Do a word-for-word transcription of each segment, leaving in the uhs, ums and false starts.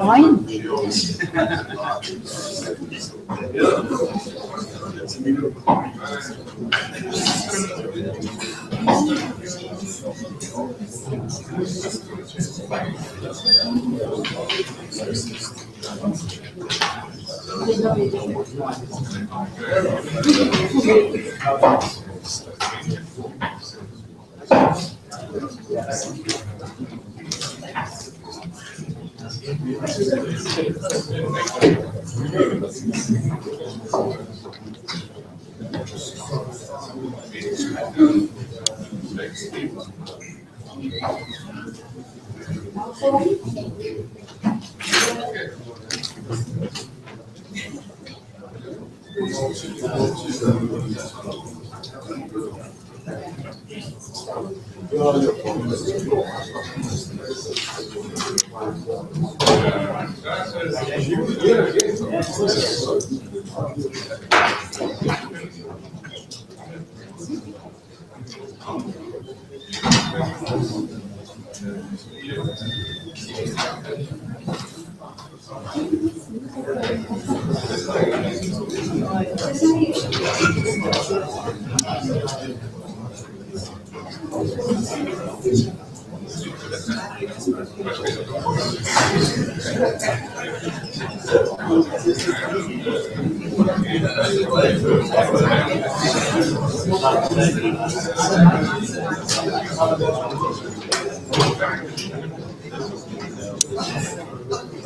Ryan?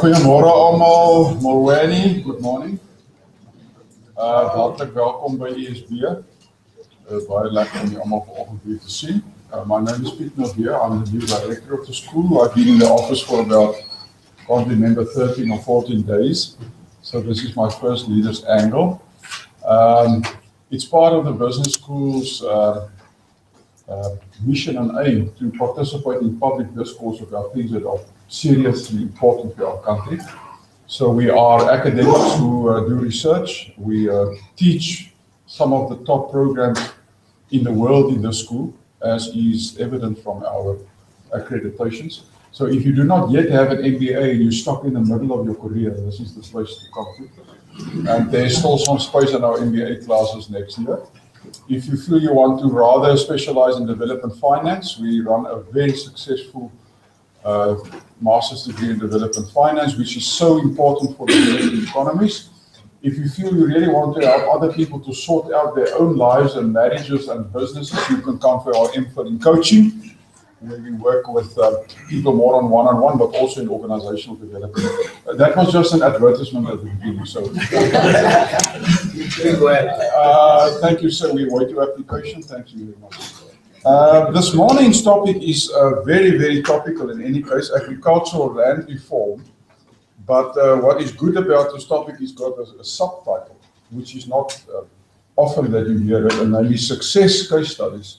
Goeiemorgen allemaal, Mulweni, good morning. Uh, hartelijk welkom by E S B. Uh, baie lekker om jy allemaal vanoggend weer te sien. Uh, my name is Peter Bier, I'm the new director of the school. I've been in the office for about, can't remember, thirteen or fourteen days. So this is my first leader's angle. Um, it's part of the business school's uh, uh, mission and aim to participate in public discourse about things that are seriously important to our country. So we are academics who uh, do research. We uh, teach some of the top programs in the world in the school, as is evident from our accreditations. So if you do not yet have an M B A, you're stuck in the middle of your career. This is the place to come to. And there's still some space in our M B A classes next year. If you feel you want to rather specialize in development finance, we run a very successful uh, master's degree in development finance, which is so important for developing economies. If you feel you really want to help other people to sort out their own lives and marriages and businesses, you can come for our info in coaching, where we work with uh, people more on one-on-one, but also in organizational development. Uh, that was just an advertisement at the beginning, so. uh, thank you, sir. We await your application. Thank you very much. Uh, this morning's topic is uh, very, very topical in any case, agricultural land reform. But uh, what is good about this topic is got a, a subtitle, which is not uh, often that you hear it, and namely success case studies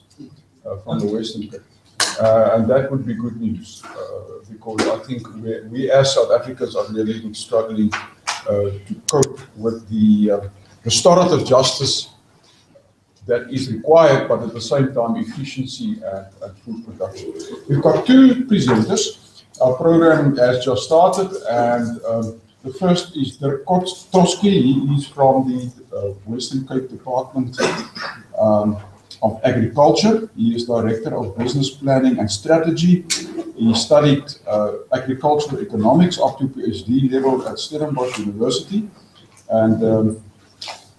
uh, from the Western Cape. Uh, and that would be good news, uh, because I think we, we as South Africans are really struggling uh, to cope with the uh, restorative justice that is required, but at the same time efficiency and, and food production. We've got two presenters. Our program has just started, and um, the first is Dirk Troskie. He is from the uh, Western Cape Department um, of Agriculture. He is Director of Business Planning and Strategy. He studied uh, agricultural economics up to PhD level at Stellenbosch University. And um,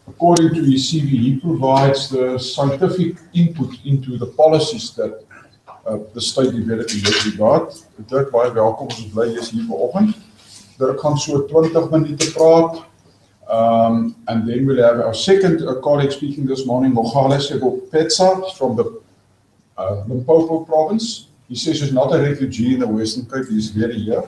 according to his C V, he provides the scientific input into the policies that Uh, the state develop in this regard. Dirk, baie welkom. Ons bly jy's hier vanoggend. Dirk gaan so twenty minute praat. Um, and then we'll have our second uh, colleague speaking this morning, Mogale Sebopetsa from the uh, Limpopo province. He says he's not a refugee in the Western Cape, he's very here.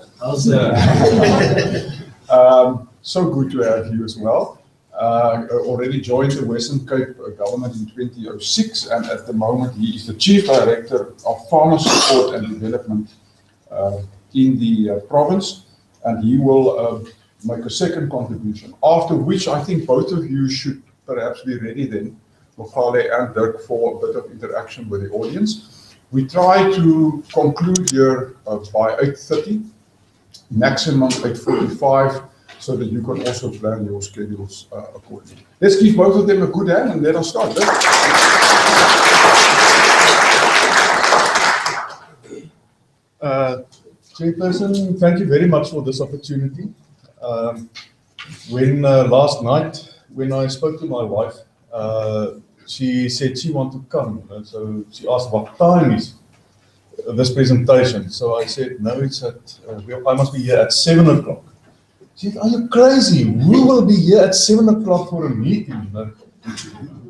um, so good to have you as well. Uh, already joined the Western Cape government in two thousand six, and at the moment he is the Chief Director of Farmer Support and Development uh, in the uh, province, and he will uh, make a second contribution, after which I think both of you should perhaps be ready then, Mogale and Dirk, for a bit of interaction with the audience. We try to conclude here uh, by eight thirty, maximum eight forty-five, so that you can also plan your schedules uh, accordingly. Let's give both of them a good hand and let us start. Uh, Chairperson, thank you very much for this opportunity. Um, when uh, last night, when I spoke to my wife, uh, she said she wanted to come, and so she asked what time is this presentation. So I said, no, it's at, uh, I must be here at seven o'clock. She said, are you crazy? Who will be here at seven o'clock for a meeting?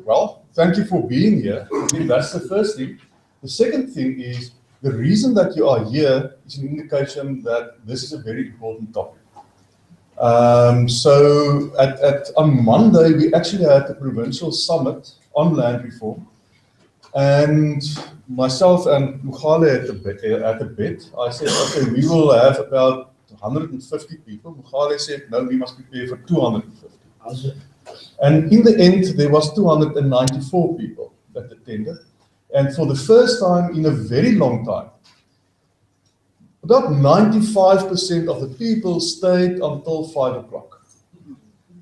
Well, thank you for being here. I think that's the first thing. The second thing is, the reason that you are here is an indication that this is a very important topic. Um, so at, at, on Monday, we actually had the provincial summit on land reform. And myself and Mogale at the, at the bed, I said, okay, we will have about one hundred fifty people. Mogale said, no, we must prepare for two hundred fifty. And in the end, there was two hundred ninety-four people that attended. And for the first time in a very long time, about ninety-five percent of the people stayed until five o'clock.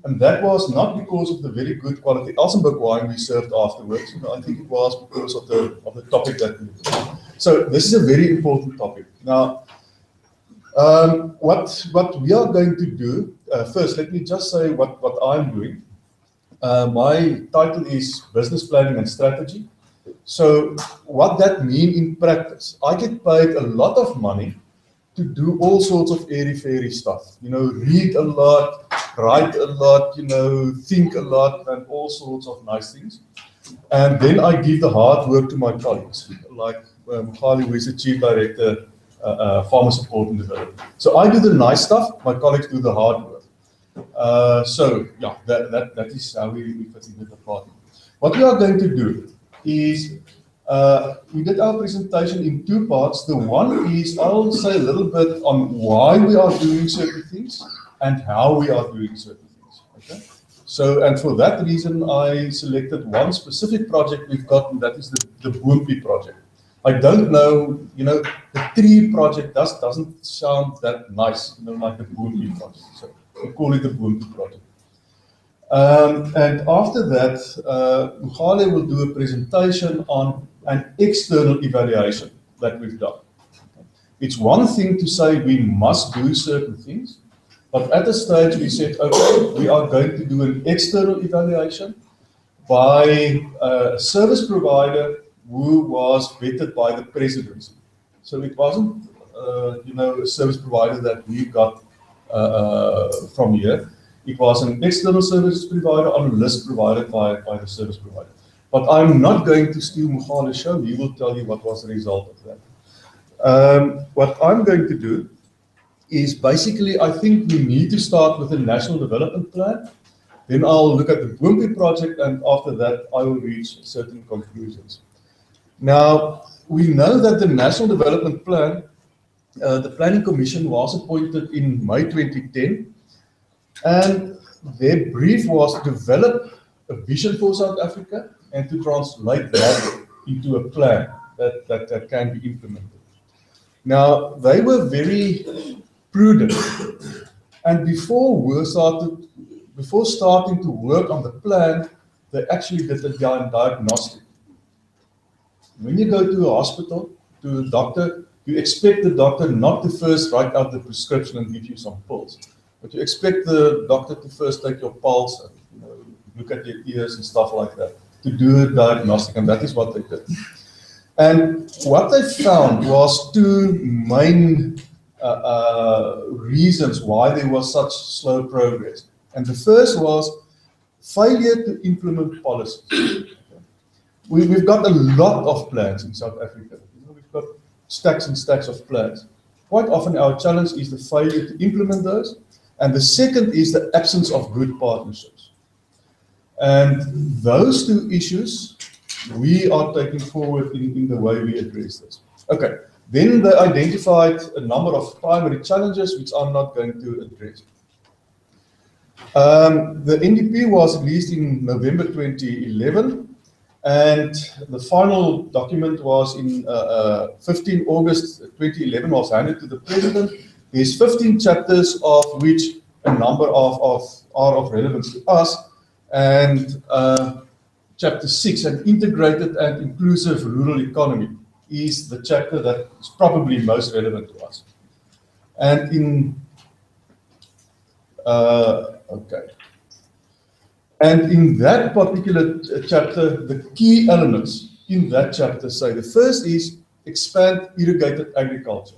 And that was not because of the very good quality Asenberg wine we served afterwards. I think it was because of the, of the topic that we did. So this is a very important topic. Now, Um, what, what we are going to do, uh, first let me just say what, what I'm doing. Uh, my title is Business Planning and Strategy. So what that means in practice, I get paid a lot of money to do all sorts of airy-fairy stuff. You know, read a lot, write a lot, you know, think a lot, and all sorts of nice things. And then I give the hard work to my colleagues, like Mogale, um, who is the Chief Director, Uh, uh, farmer support and development. So I do the nice stuff, my colleagues do the hard work. Uh, so yeah, that, that, that is how we, we fit into the party. What we are going to do is, uh, we did our presentation in two parts. The one is, I'll say a little bit on why we are doing certain things and how we are doing certain things. Okay? So, and for that reason, I selected one specific project we've got, and that is the, the Boompie project. I don't know, you know, the tree project does, doesn't sound that nice, you know, like the Boompie project. So we call it the Boompie project. Um, and after that, uh, Mogale will do a presentation on an external evaluation that we've done. It's one thing to say we must do certain things, but at the stage we said, okay, we are going to do an external evaluation by a service provider who was vetted by the presidency. So it wasn't, uh, you know, a service provider that we got uh, from here. It was an external service provider on a list provided by, by the service provider. But I'm not going to steal Mogale's show. He will tell you what was the result of that. Um, what I'm going to do is basically, I think we need to start with the National Development Plan. Then I'll look at the Boompie project, and after that, I will reach certain conclusions. Now, we know that the National Development Plan, uh, the Planning Commission was appointed in May twenty ten, and their brief was to develop a vision for South Africa and to translate that into a plan that, that, that can be implemented. Now, they were very prudent, and before we started, before starting to work on the plan, they actually did a diagnostic. When you go to a hospital, to a doctor, you expect the doctor not to first write out the prescription and give you some pills, but you expect the doctor to first take your pulse and, you know, look at your ears and stuff like that, to do a diagnostic, and that is what they did. And what they found was two main uh, uh, reasons why there was such slow progress. And the first was failure to implement policies. Okay. We, we've got a lot of plans in South Africa. You know, we've got stacks and stacks of plans. Quite often our challenge is the failure to implement those. And the second is the absence of good partnerships. And those two issues we are taking forward in, in the way we address this. Okay, then they identified a number of primary challenges which I'm not going to address. Um, the N D P was released in November twenty eleven, and the final document was in uh, uh, fifteenth August twenty eleven, was handed to the President. There's fifteen chapters, of which a number of, of are of relevance to us, and uh, Chapter six, an integrated and inclusive rural economy, is the chapter that is probably most relevant to us. And in uh, okay, and in that particular chapter, the key elements in that chapter say the first is expand irrigated agriculture.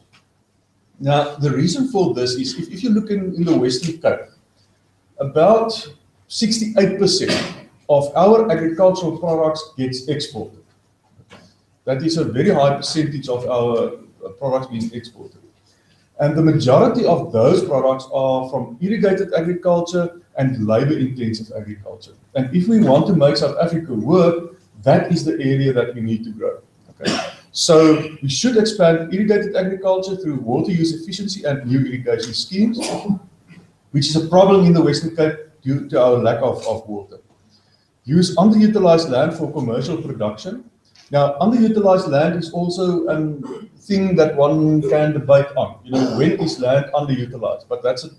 Now, the reason for this is if, if you look in, in the Western Cape, about sixty-eight percent. Of our agricultural products gets exported. That is a very high percentage of our products being exported. And the majority of those products are from irrigated agriculture and labor-intensive agriculture. And if we want to make South Africa work, that is the area that we need to grow. Okay. So we should expand irrigated agriculture through water use efficiency and new irrigation schemes, which is a problem in the Western Cape due to our lack of, of water. Use underutilized land for commercial production. Now, underutilized land is also a thing that one can debate on. You know, when is land underutilized? But that's a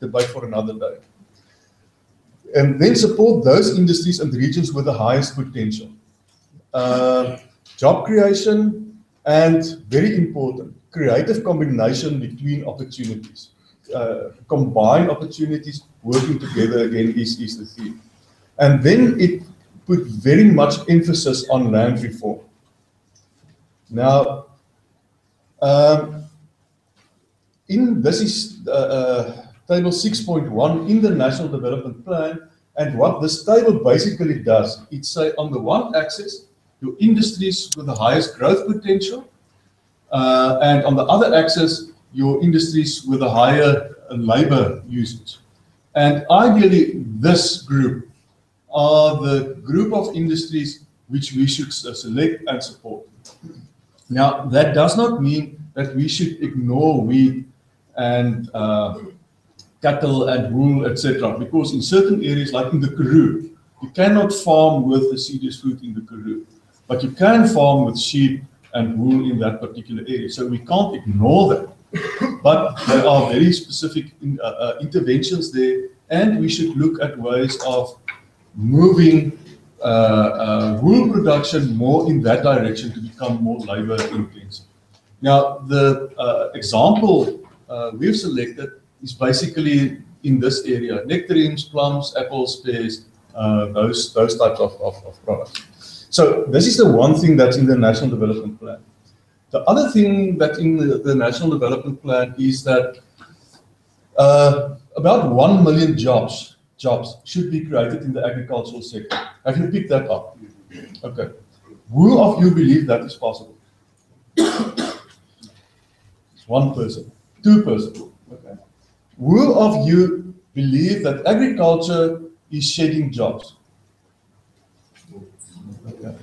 debate for another day. And then support those industries and regions with the highest potential. Uh, job creation, and very important, creative combination between opportunities. Uh, combine opportunities, working together again is, is the theme. And then it put very much emphasis on land reform. Now, um, in this is uh, uh, table six point one in the National Development Plan, and what this table basically does, it says on the one axis, your industries with the highest growth potential, uh, and on the other axis, your industries with a higher labor usage. And ideally, this group are the group of industries which we should select and support. Now, that does not mean that we should ignore wheat and uh, cattle and wool, et cetera, because in certain areas, like in the Karoo, you cannot farm with the serious fruit in the Karoo, but you can farm with sheep and wool in that particular area. So we can't ignore that, but there are very specific in, uh, uh, interventions there, and we should look at ways of moving uh, uh, wool production more in that direction to become more labor intensive. Now, the uh, example uh, we've selected is basically in this area: nectarines, plums, apples, pears, uh, those, those types of, of, of products. So this is the one thing that's in the National Development Plan. The other thing that's in the, the National Development Plan is that uh, about one million jobs, jobs should be created in the agricultural sector. Have you picked that up? Okay. Who of you believe that is possible? It's one person, two person. Okay. Who of you believe that agriculture is shedding jobs? Okay.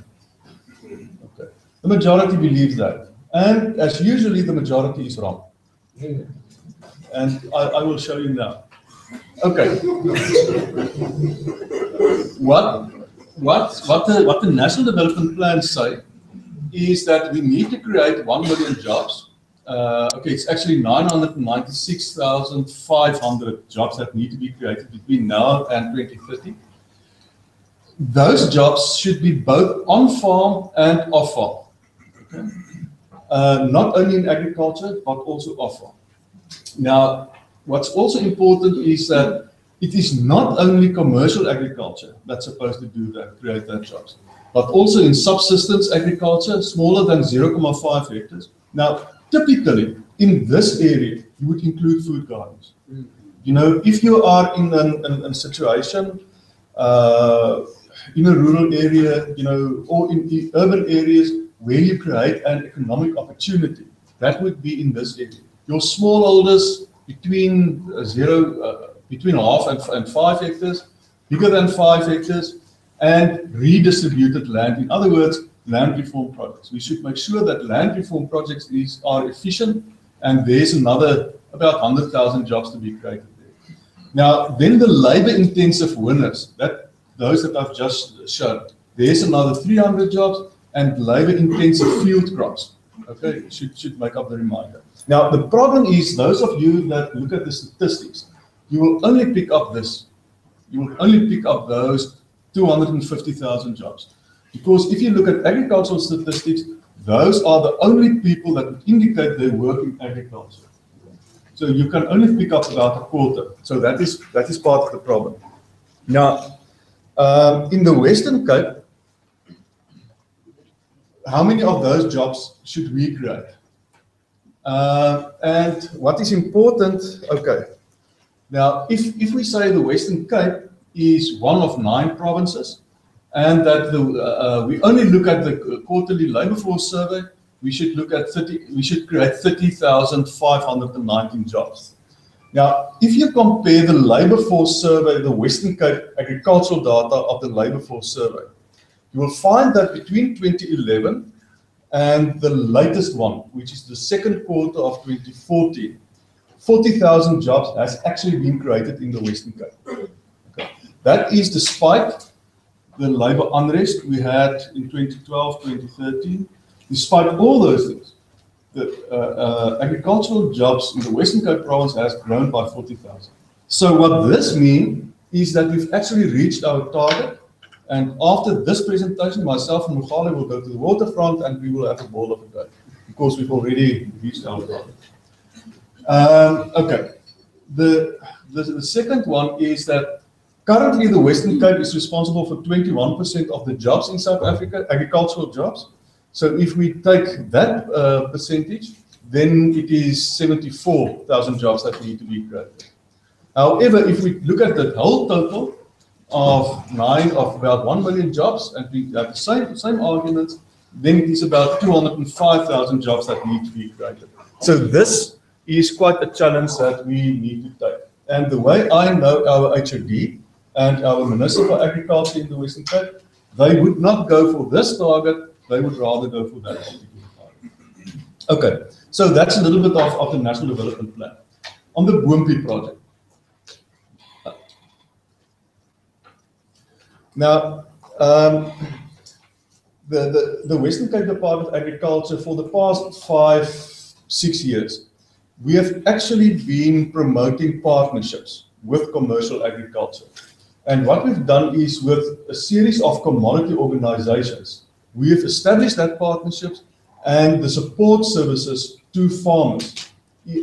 Okay. The majority believes that, and as usually, the majority is wrong. And I, I will show you now. Okay. What? What, what, the, what the National Development Plan say is that we need to create one million jobs. Uh, okay, it's actually nine hundred ninety-six thousand five hundred jobs that need to be created between now and twenty fifty. Those jobs should be both on-farm and off-farm. Okay? Uh, not only in agriculture, but also off-farm. Now, what's also important is that it is not only commercial agriculture that's supposed to do that, create that jobs, but also in subsistence agriculture, smaller than zero point five hectares. Now, typically in this area, you would include food gardens. You know, if you are in an, an, a situation, uh, in a rural area, you know, or in the urban areas where you create an economic opportunity, that would be in this area. Your smallholders between uh, zero, uh, between half and, and five hectares, bigger than five hectares, and redistributed land. In other words, land reform projects. We should make sure that land reform projects is, are efficient, and there's another about one hundred thousand jobs to be created there. Now, then the labor-intensive winners, that, those that I've just shown, there's another three hundred jobs, and labor-intensive field crops. Okay, should, should make up the reminder. Now, the problem is those of you that look at the statistics, you will only pick up this. You will only pick up those two hundred fifty thousand jobs. Because if you look at agricultural statistics, those are the only people that would indicate they work in agriculture. So you can only pick up about a quarter. So that is, that is part of the problem. Now, um, in the Western Cape, how many of those jobs should we create? Uh, and what is important, okay. Now, if, if we say the Western Cape is one of nine provinces, and that the, uh, we only look at the quarterly labour force survey, we should look at thirty. We should create thirty thousand five hundred nineteen jobs. Now, if you compare the labour force survey, the Western Cape agricultural data of the labour force survey, you will find that between twenty eleven and the latest one, which is the second quarter of twenty fourteen. forty thousand jobs has actually been created in the Western Cape. Okay. That is despite the labor unrest we had in twenty twelve, twenty thirteen. Despite all those things, the uh, uh, agricultural jobs in the Western Cape province has grown by forty thousand. So what this means is that we've actually reached our target. And after this presentation, myself and Mogale will go to the waterfront and we will have a ball of a day, because we've already reached our target. Um, okay, the, the, the second one is that currently the Western Cape is responsible for twenty-one percent of the jobs in South Africa, agricultural jobs. So if we take that uh, percentage, then it is seventy-four thousand jobs that need to be created. However, if we look at the whole total of nine of about one million jobs, and we have the same, same arguments, then it is about two hundred five thousand jobs that need to be created. So this is quite a challenge that we need to take. And the way I know our H O D and our municipal agriculture in the Western Cape, they would not go for this target, they would rather go for that particular target. Okay, so that's a little bit of, of the National Development Plan. On the Boompie project. Now, um, the, the, the Western Cape Department of Agriculture for the past five, six years, we have actually been promoting partnerships with commercial agriculture. And what we've done is with a series of commodity organizations, we have established that partnerships and the support services to farmers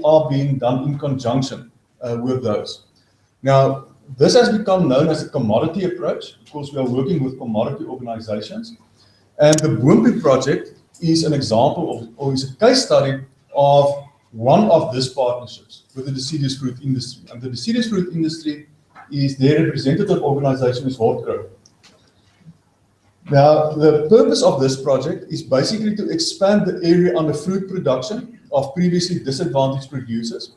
are being done in conjunction uh, with those. Now, this has become known as a commodity approach. Of course, we are working with commodity organizations. And the Boompie project is an example of, or is a case study of one of these partnerships with the deciduous fruit industry. And the deciduous fruit industry is their representative organization is Hortgro. Now, the purpose of this project is basically to expand the area under fruit production of previously disadvantaged producers.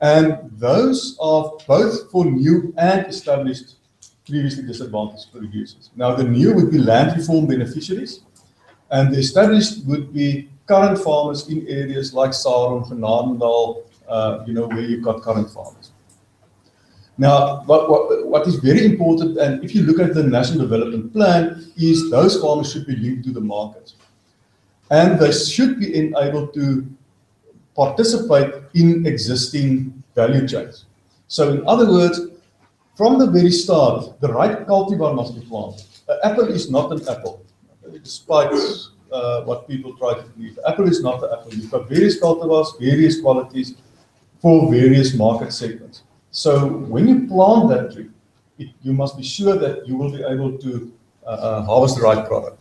And those are both for new and established previously disadvantaged producers. Now, the new would be land reform beneficiaries, and the established would be current farmers in areas like Saron, Fernandendal, uh, you know, where you've got current farmers. Now, what, what, what is very important, and if you look at the National Development Plan, is those farmers should be linked to the market. And they should be enabled to participate in existing value chains. So in other words, from the very start, the right cultivar must be planted. An apple is not an apple, despite uh, what people try to believe. Apple is not an apple. You've got various cultivars, various qualities for various market segments. So when you plant that tree, it, you must be sure that you will be able to uh, uh, harvest the right product.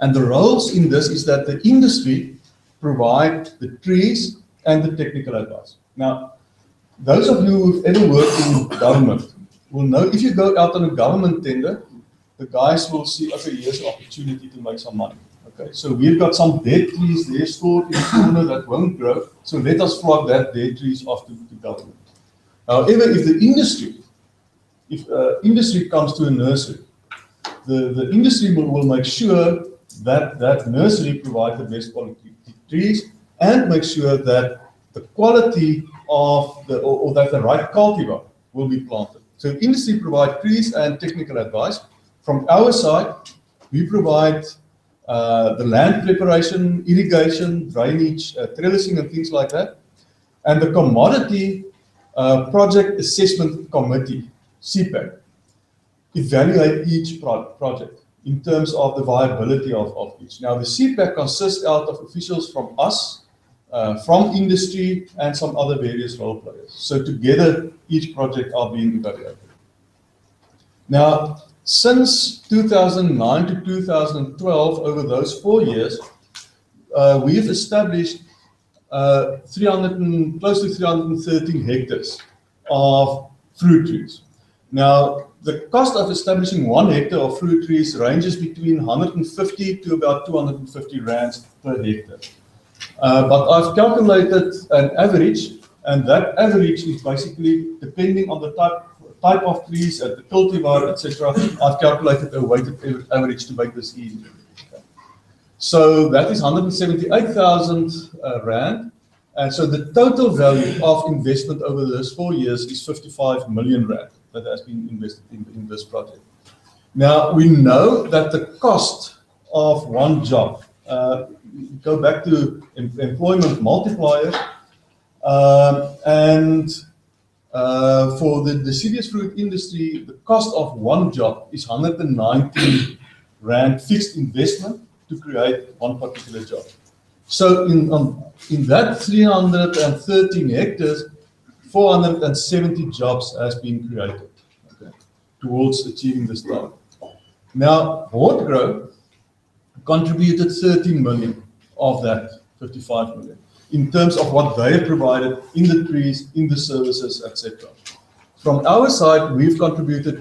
And the roles in this is that the industry provide the trees and the technical advice. Now, those of you who've ever worked in government will know if you go out on a government tender, the guys will see, okay, here's an opportunity to make some money. Okay, so we've got some dead trees there stored in the corner that won't grow, so let us flog that dead trees off to the government. However, if the industry, if uh, industry comes to a nursery, the, the industry will, will make sure that that nursery provides the best quality trees and make sure that the quality of the, or, or that the right cultivar will be planted. So industry provides trees and technical advice. From our side, we provide uh, the land preparation, irrigation, drainage, uh, trellising and things like that. And the commodity Uh, Project Assessment Committee, C PAC, evaluate each pro project in terms of the viability of, of each. Now, the C PAC consists out of officials from us, uh, from industry, and some other various role players. So together, each project are being evaluated. Now, since two thousand nine to two thousand twelve, over those four years, uh, we've established Uh, three hundred and, close to three hundred and thirteen hectares of fruit trees. Now, the cost of establishing one hectare of fruit trees ranges between one hundred and fifty to about two hundred and fifty rands per hectare. Uh, but I've calculated an average, and that average is basically depending on the type, type of trees, at the cultivar, et cetera. I've calculated a weighted average to make this easy. So that is one hundred and seventy-eight thousand uh, rand, and so the total value of investment over those four years is fifty-five million rand that has been invested in, in this project. Now, we know that the cost of one job, uh, go back to em employment multiplier, um, and uh, for the deciduous fruit industry, the cost of one job is one hundred and nineteen rand fixed investment to create one particular job. So in, um, in that three hundred and thirteen hectares, four hundred and seventy jobs has been created, okay, towards achieving this target. Now, Hortgro contributed thirteen million of that fifty-five million in terms of what they provided in the trees, in the services, et cetera. From our side, we've contributed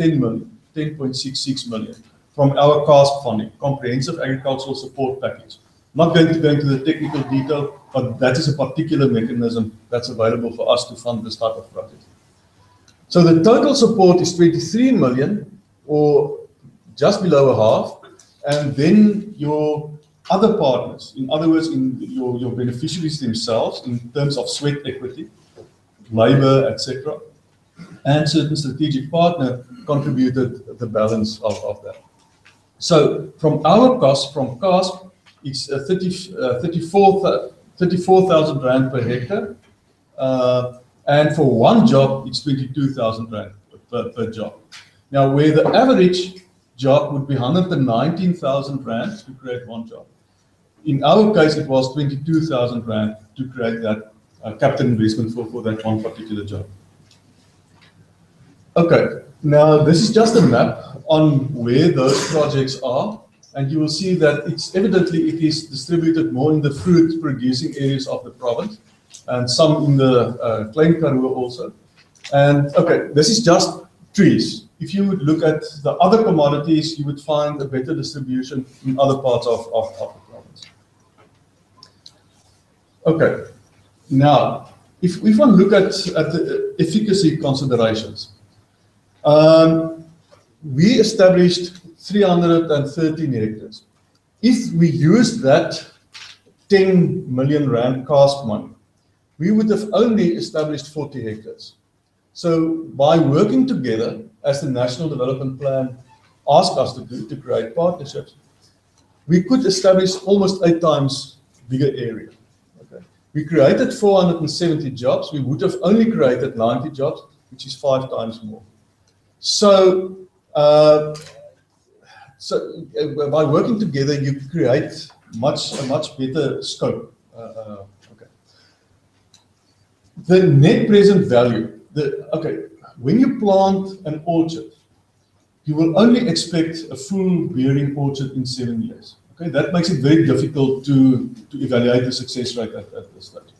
ten million, ten point six six million. From our CASP funding, Comprehensive Agricultural Support Package. Not going to go into the technical detail, but that is a particular mechanism that's available for us to fund this type of project. So the total support is twenty-three million, or just below a half, and then your other partners, in other words, in your, your beneficiaries themselves, in terms of sweat equity, labor, et cetera, and certain strategic partner contributed the balance of, of that. So from our cost, from CASP, it's uh, thirty-four thousand rand per hectare. Uh, and for one job, it's twenty-two thousand rand per, per job. Now, where the average job would be one hundred and nineteen thousand rand to create one job. In our case, it was twenty-two thousand rand to create that uh, capital investment for, for that one particular job. Okay, now this is just a map on where those projects are, and you will see that it's evidently it is distributed more in the fruit producing areas of the province, and some in the uh, Klein Karoo also. And okay, this is just trees. If you would look at the other commodities, you would find a better distribution in other parts of, of, of the province. Okay, now, if, if one look at, at the efficacy considerations, um, we established three hundred thirteen hectares. If we used that ten million rand CASP money, we would have only established forty hectares. So by working together, as the National Development Plan asked us to do, to create partnerships, we could establish almost eight times bigger area. Okay. We created four hundred seventy jobs. We would have only created ninety jobs, which is five times more. So, uh, so by working together, you create much a much better scope. Uh, uh, okay. The net present value. The okay. When you plant an orchard, you will only expect a full bearing orchard in seven years. Okay, that makes it very difficult to, to evaluate the success rate at, at this stage.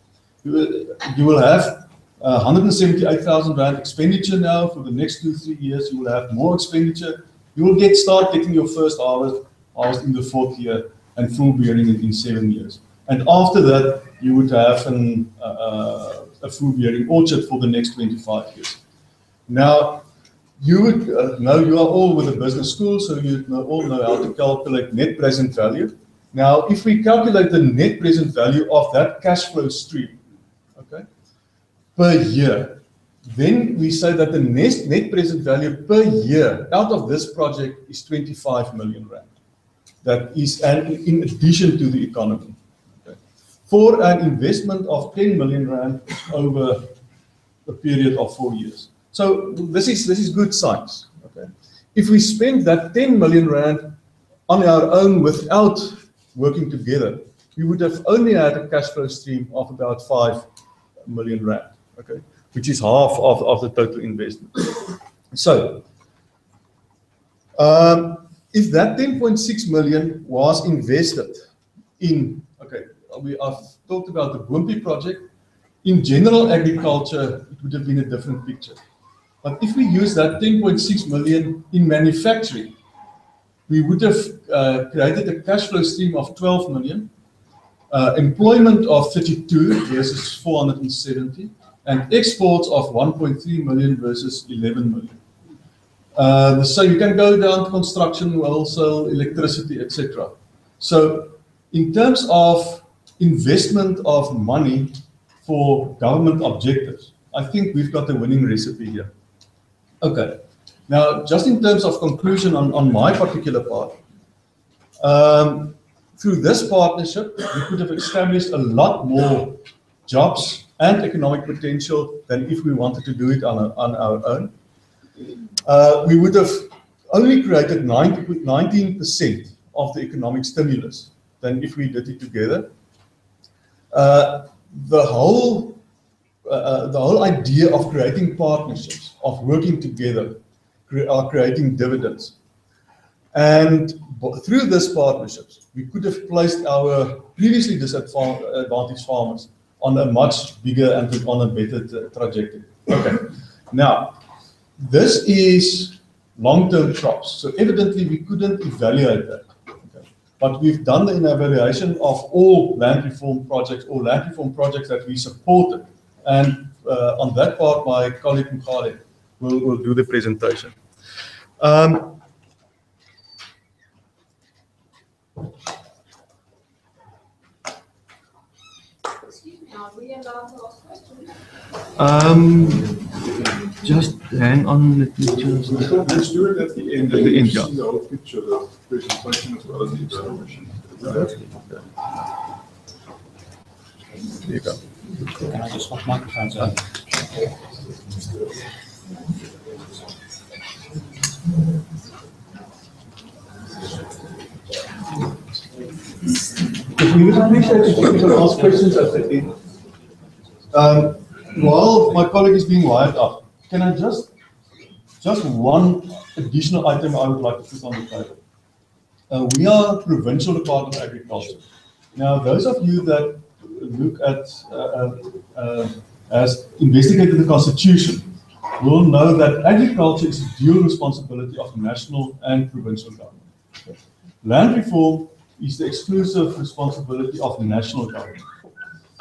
You will, you will have uh, one hundred seventy-eight thousand rand expenditure now for the next two, three years. You will have more expenditure. You will get start getting your first harvest, harvest in the fourth year and full bearing in seven years. And after that, you would have an, uh, a full bearing orchard for the next twenty-five years. Now, you would uh, know you are all with a business school, so you know, all know how to calculate net present value. Now, if we calculate the net present value of that cash flow stream, okay, per year, then we say that the net, net present value per year out of this project is twenty-five million rand. That is, and in addition to the economy, okay, for an investment of ten million rand over a period of four years. So this is this is good science. Okay, if we spend that ten million rand on our own without working together, we would have only had a cash flow stream of about five million rand. Okay, which is half of, of the total investment. So, um, if that ten point six million was invested in, okay, we have talked about the Boompie project. In general agriculture, it would have been a different picture. But if we use that ten point six million in manufacturing, we would have uh, created a cash flow stream of twelve million, uh, employment of thirty-two versus four hundred seventy, and exports of one point three million versus eleven million. Uh, so you can go down construction, wholesale, electricity, et cetera. So in terms of investment of money for government objectives, I think we've got the winning recipe here. Okay, now just in terms of conclusion on, on my particular part, um, through this partnership, we could have established a lot more jobs and economic potential than if we wanted to do it on, a, on our own. Uh, we would have only created nineteen percent of the economic stimulus than if we did it together. Uh, the whole Uh, the whole idea of creating partnerships, of working together, cre are creating dividends. And through these partnerships, we could have placed our previously disadvantaged farmers on a much bigger and on a better trajectory. Okay. Now, this is long-term crops. So evidently, we couldn't evaluate that. Okay. But we've done an evaluation of all land reform projects, all land reform projects that we supported. And uh, on that part, my colleague Mogale will, will do the presentation. Um, Excuse me, are we allowed to ask questions? Um, just hang on, let me just... Let's do it at the end. At the end, yeah. You see the whole picture, the presentation as well as the evaluation. There you go. Can I just swap microphones out? we will make sure that people ask questions at the end. Um, while my colleague is being wired up, can I just, just one additional item I would like to put on the table. Uh, we are Provincial Department of Agriculture. Now, those of you that look at, uh, uh, has investigated the Constitution, will know that agriculture is a dual responsibility of national and provincial government. Land reform is the exclusive responsibility of the national government.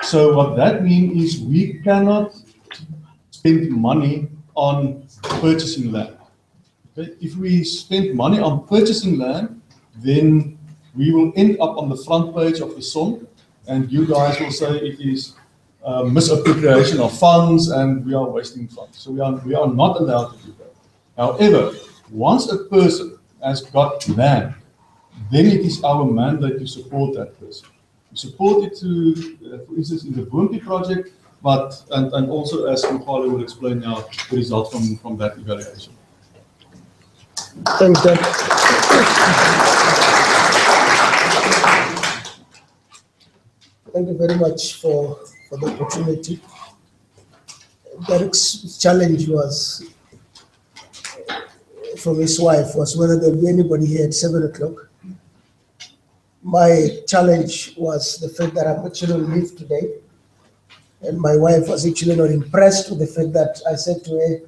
So what that means is we cannot spend money on purchasing land. Okay? If we spend money on purchasing land, then we will end up on the front page of the song, and you guys will say it is uh, misappropriation of funds and we are wasting funds. So we are, we are not allowed to do that. However, once a person has got land, then it is our mandate to support that person. We support it to, uh, for instance, in the Boompie project, but, and, and also, as Mogale will explain now, the result from, from that evaluation. Thanks, Dirk. Thank you very much for, for the opportunity. Dirk's challenge was, from his wife, was whether there would be anybody here at seven o'clock. My challenge was the fact that I'm actually on leave today, and my wife was actually not impressed with the fact that I said to her,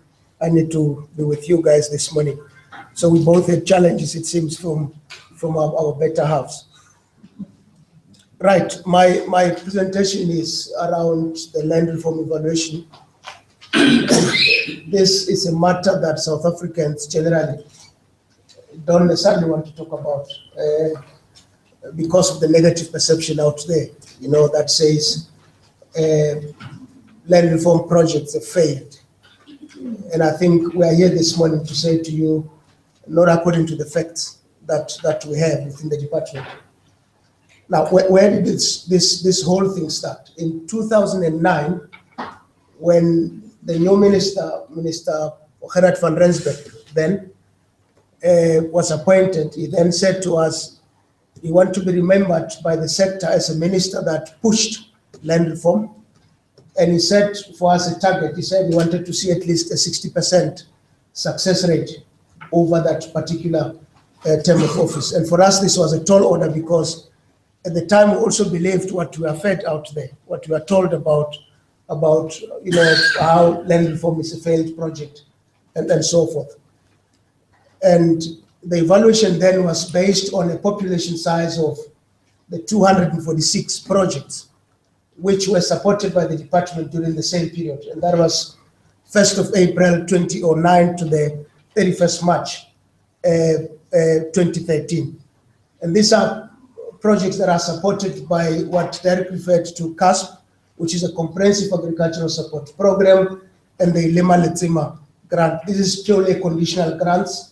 I need to be with you guys this morning. So we both had challenges, it seems, from, from our, our better halves. Right, my, my presentation is around the land reform evaluation. This is a matter that South Africans generally don't necessarily want to talk about. Uh, because of the negative perception out there, you know, that says uh, land reform projects have failed. And I think we are here this morning to say to you, not according to the facts that, that we have within the department. Now, where, where did this, this, this whole thing start? In two thousand nine, when the new minister, Minister Gerhard van Rensburg, then uh, was appointed, he then said to us, you want to be remembered by the sector as a minister that pushed land reform. And he set for us a target. He said he wanted to see at least a sixty percent success rate over that particular uh, term of office. And for us, this was a tall order because at the time we also believed what we are fed out there, what we are told about, about you know, how land reform is a failed project and, and so forth. And the evaluation then was based on a population size of the two hundred forty-six projects, which were supported by the department during the same period. And that was first of April twenty oh nine to the thirty-first of March uh, uh, twenty thirteen. And these are projects that are supported by what Dirk referred to CASP, which is a comprehensive agricultural support program, and the Lima Letsima grant. This is purely conditional grants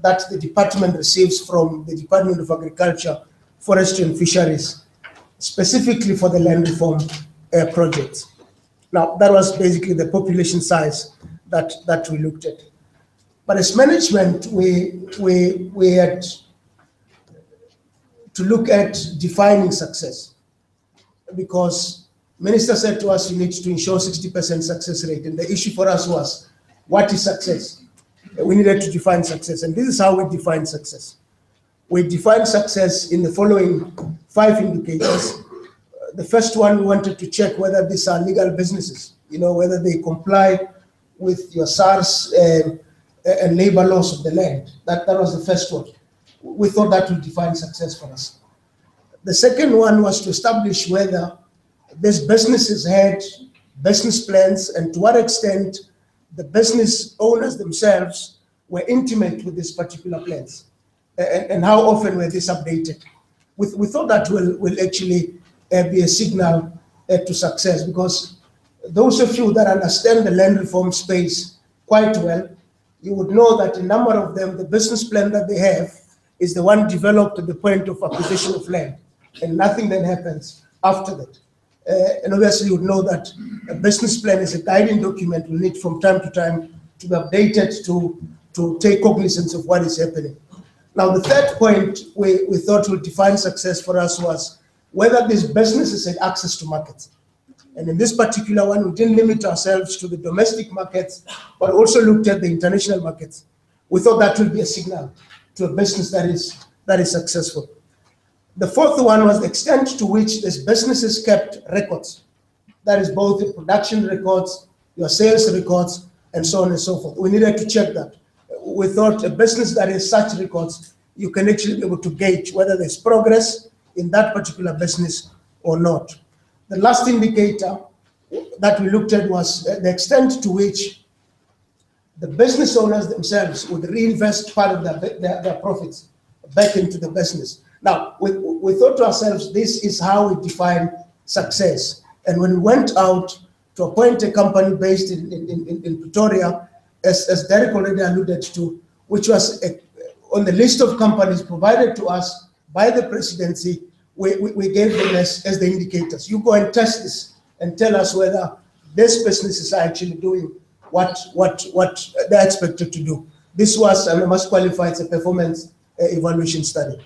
that the department receives from the Department of Agriculture, Forestry, and Fisheries, specifically for the land reform uh, project. Now, that was basically the population size that, that we looked at. But as management, we, we, we had to look at defining success, because minister said to us, you need to ensure sixty percent success rate. And the issue for us was, what is success? We needed to define success, and this is how we define success. We define success in the following five indicators. The first one, we wanted to check whether these are legal businesses, you know, whether they comply with your SARS um, and labor laws of the land. That, that was the first one. We thought that would define success for us. The second one was to establish whether these businesses had business plans and to what extent the business owners themselves were intimate with these particular plans, and, and how often were these updated. We, we thought that will, will actually uh, be a signal uh, to success, because those of you that understand the land reform space quite well, you would know that a number of them, the business plan that they have is the one developed at the point of acquisition of land, and nothing then happens after that. Uh, and obviously you would know that a business plan is a guiding document we need from time to time to be updated to, to take cognizance of what is happening. Now the third point we, we thought would define success for us was whether these businesses had access to markets. And in this particular one, we didn't limit ourselves to the domestic markets, but also looked at the international markets. We thought that would be a signal to a business that is, that is successful. The fourth one was the extent to which these businesses kept records. That is both the production records, your sales records, and so on and so forth. We needed to check that. We thought a business that has such records, you can actually be able to gauge whether there's progress in that particular business or not. The last indicator that we looked at was the extent to which the business owners themselves would reinvest part of their, their, their profits back into the business. Now, we, we thought to ourselves, this is how we define success. And when we went out to appoint a company based in, in, in, in Pretoria, as, as Derek already alluded to, which was a, on the list of companies provided to us by the presidency, we, we, we gave them as, as the indicators. You go and test this and tell us whether these businesses are actually doing what, what, what they're expected to do. This was, and I must qualify, it's a performance uh, evaluation study.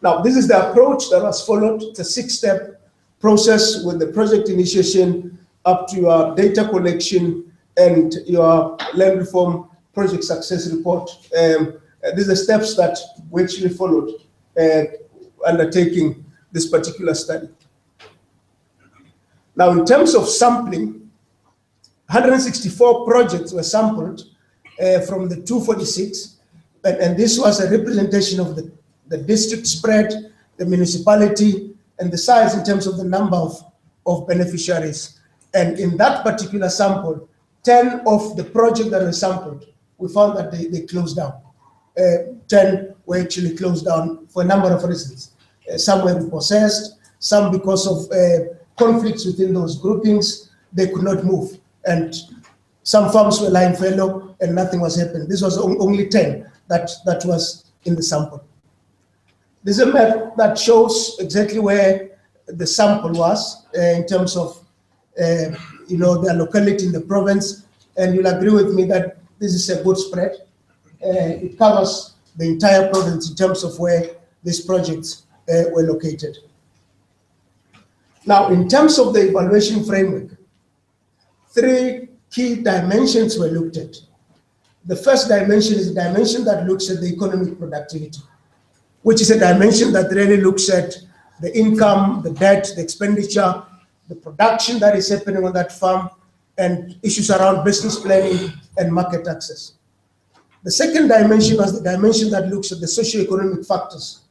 Now, this is the approach that was followed. It's a six-step process with the project initiation up to your data collection and your land reform project success report. Um, these are steps that we actually followed uh, undertaking this particular study. Now, in terms of sampling, one hundred sixty-four projects were sampled uh, from the two forty-six, and, and this was a representation of the the district spread, the municipality, and the size in terms of the number of, of beneficiaries. And in that particular sample, ten of the projects that were sampled, we found that they, they closed down. Uh, ten were actually closed down for a number of reasons. Uh, some were repossessed, some because of uh, conflicts within those groupings, they could not move. And some farms were lying fallow and nothing was happening. This was only ten that, that was in the sample. This is a map that shows exactly where the sample was uh, in terms of, uh, you know, the locality in the province. And you'll agree with me that this is a good spread. Uh, it covers the entire province in terms of where these projects uh, were located. Now, in terms of the evaluation framework, three key dimensions were looked at. The first dimension is the dimension that looks at the economic productivity, which is a dimension that really looks at the income, the debt, the expenditure, the production that is happening on that farm, and issues around business planning and market access. The second dimension was the dimension that looks at the socio-economic factors,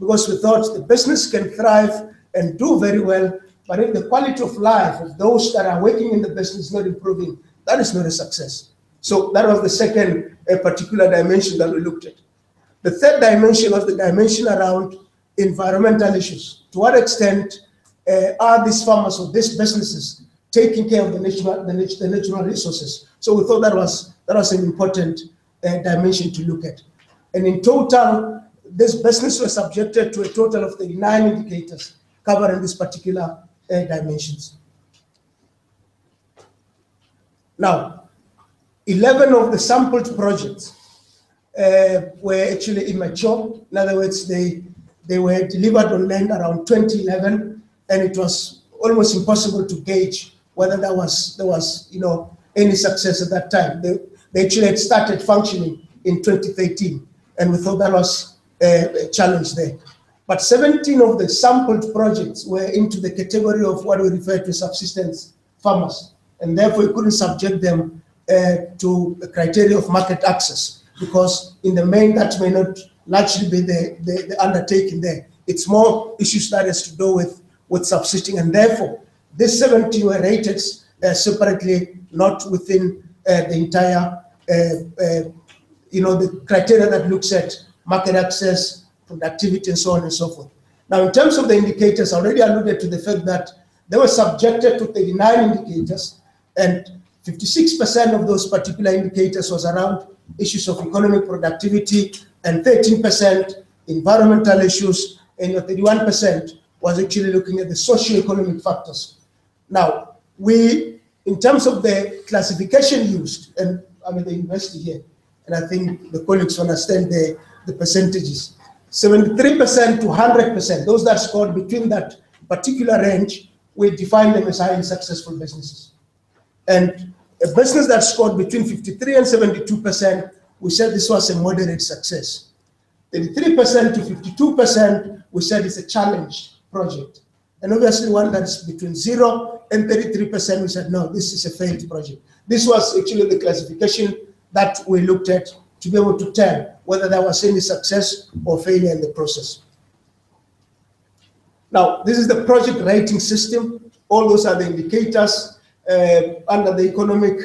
because we thought the business can thrive and do very well, but if the quality of life of those that are working in the business is not improving, that is not a success. So that was the second uh, particular dimension that we looked at. The third dimension was the dimension around environmental issues. To what extent uh, are these farmers or these businesses taking care of the natural, the, the natural resources? So we thought that was, that was an important uh, dimension to look at. And in total, this business was subjected to a total of thirty-nine indicators covering these particular uh, dimensions. Now, eleven of the sampled projects Uh, were actually immature. In other words, they, they were delivered on land around twenty eleven, and it was almost impossible to gauge whether there was, there was you know, any success at that time. They, they actually had started functioning in twenty thirteen, and we thought that was a, a challenge there. But seventeen of the sampled projects were into the category of what we refer to as subsistence farmers, and therefore we couldn't subject them uh, to the criteria of market access, because in the main, that may not largely be the, the, the undertaking there. It's more issues that has to do with, with subsisting, and therefore, these seventy were rated uh, separately, not within uh, the entire, uh, uh, you know, the criteria that looks at market access, productivity, and so on and so forth. Now, in terms of the indicators, I already alluded to the fact that they were subjected to thirty-nine indicators, and fifty-six percent of those particular indicators was around issues of economic productivity, and thirteen percent environmental issues, and thirty-one percent was actually looking at the socio-economic factors. Now, we, in terms of the classification used, and I'm at the university here, and I think the colleagues understand the, the percentages. seventy-three percent to one hundred percent, those that scored between that particular range, we define them as highly successful businesses. And a business that scored between fifty-three and seventy-two percent, we said this was a moderate success. thirty-three percent to fifty-two percent, we said it's a challenge project. And obviously one that's between zero and thirty-three percent, we said, no, this is a failed project. This was actually the classification that we looked at to be able to tell whether there was any success or failure in the process. Now, this is the project rating system. All those are the indicators uh, under the economic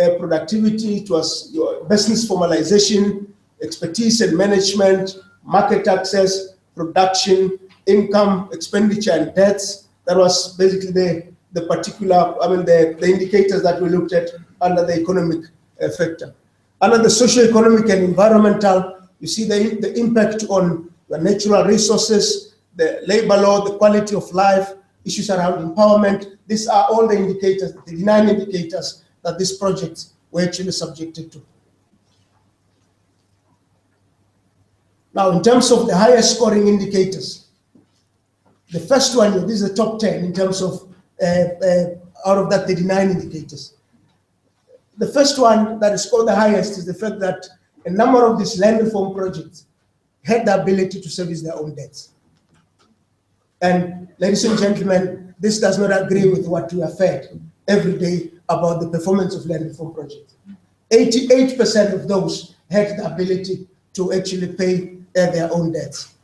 uh, productivity. It was your business formalization, expertise and management, market access, production, income, expenditure, and debts. That was basically the, the particular, I mean, the, the indicators that we looked at under the economic uh, factor. Under the socio-economic and environmental, you see the, the impact on the natural resources, the labor law, the quality of life, issues around empowerment. These are all the indicators, the nine indicators that these projects were actually subjected to. Now, in terms of the highest scoring indicators, the first one, this is the top ten in terms of uh, uh, out of that thirty-nine indicators. The first one that is scored the highest is the fact that a number of these land reform projects had the ability to service their own debts. And ladies and gentlemen, this does not agree with what we are fed every day about the performance of land reform projects. eighty-eight percent of those had the ability to actually pay uh, their own debts.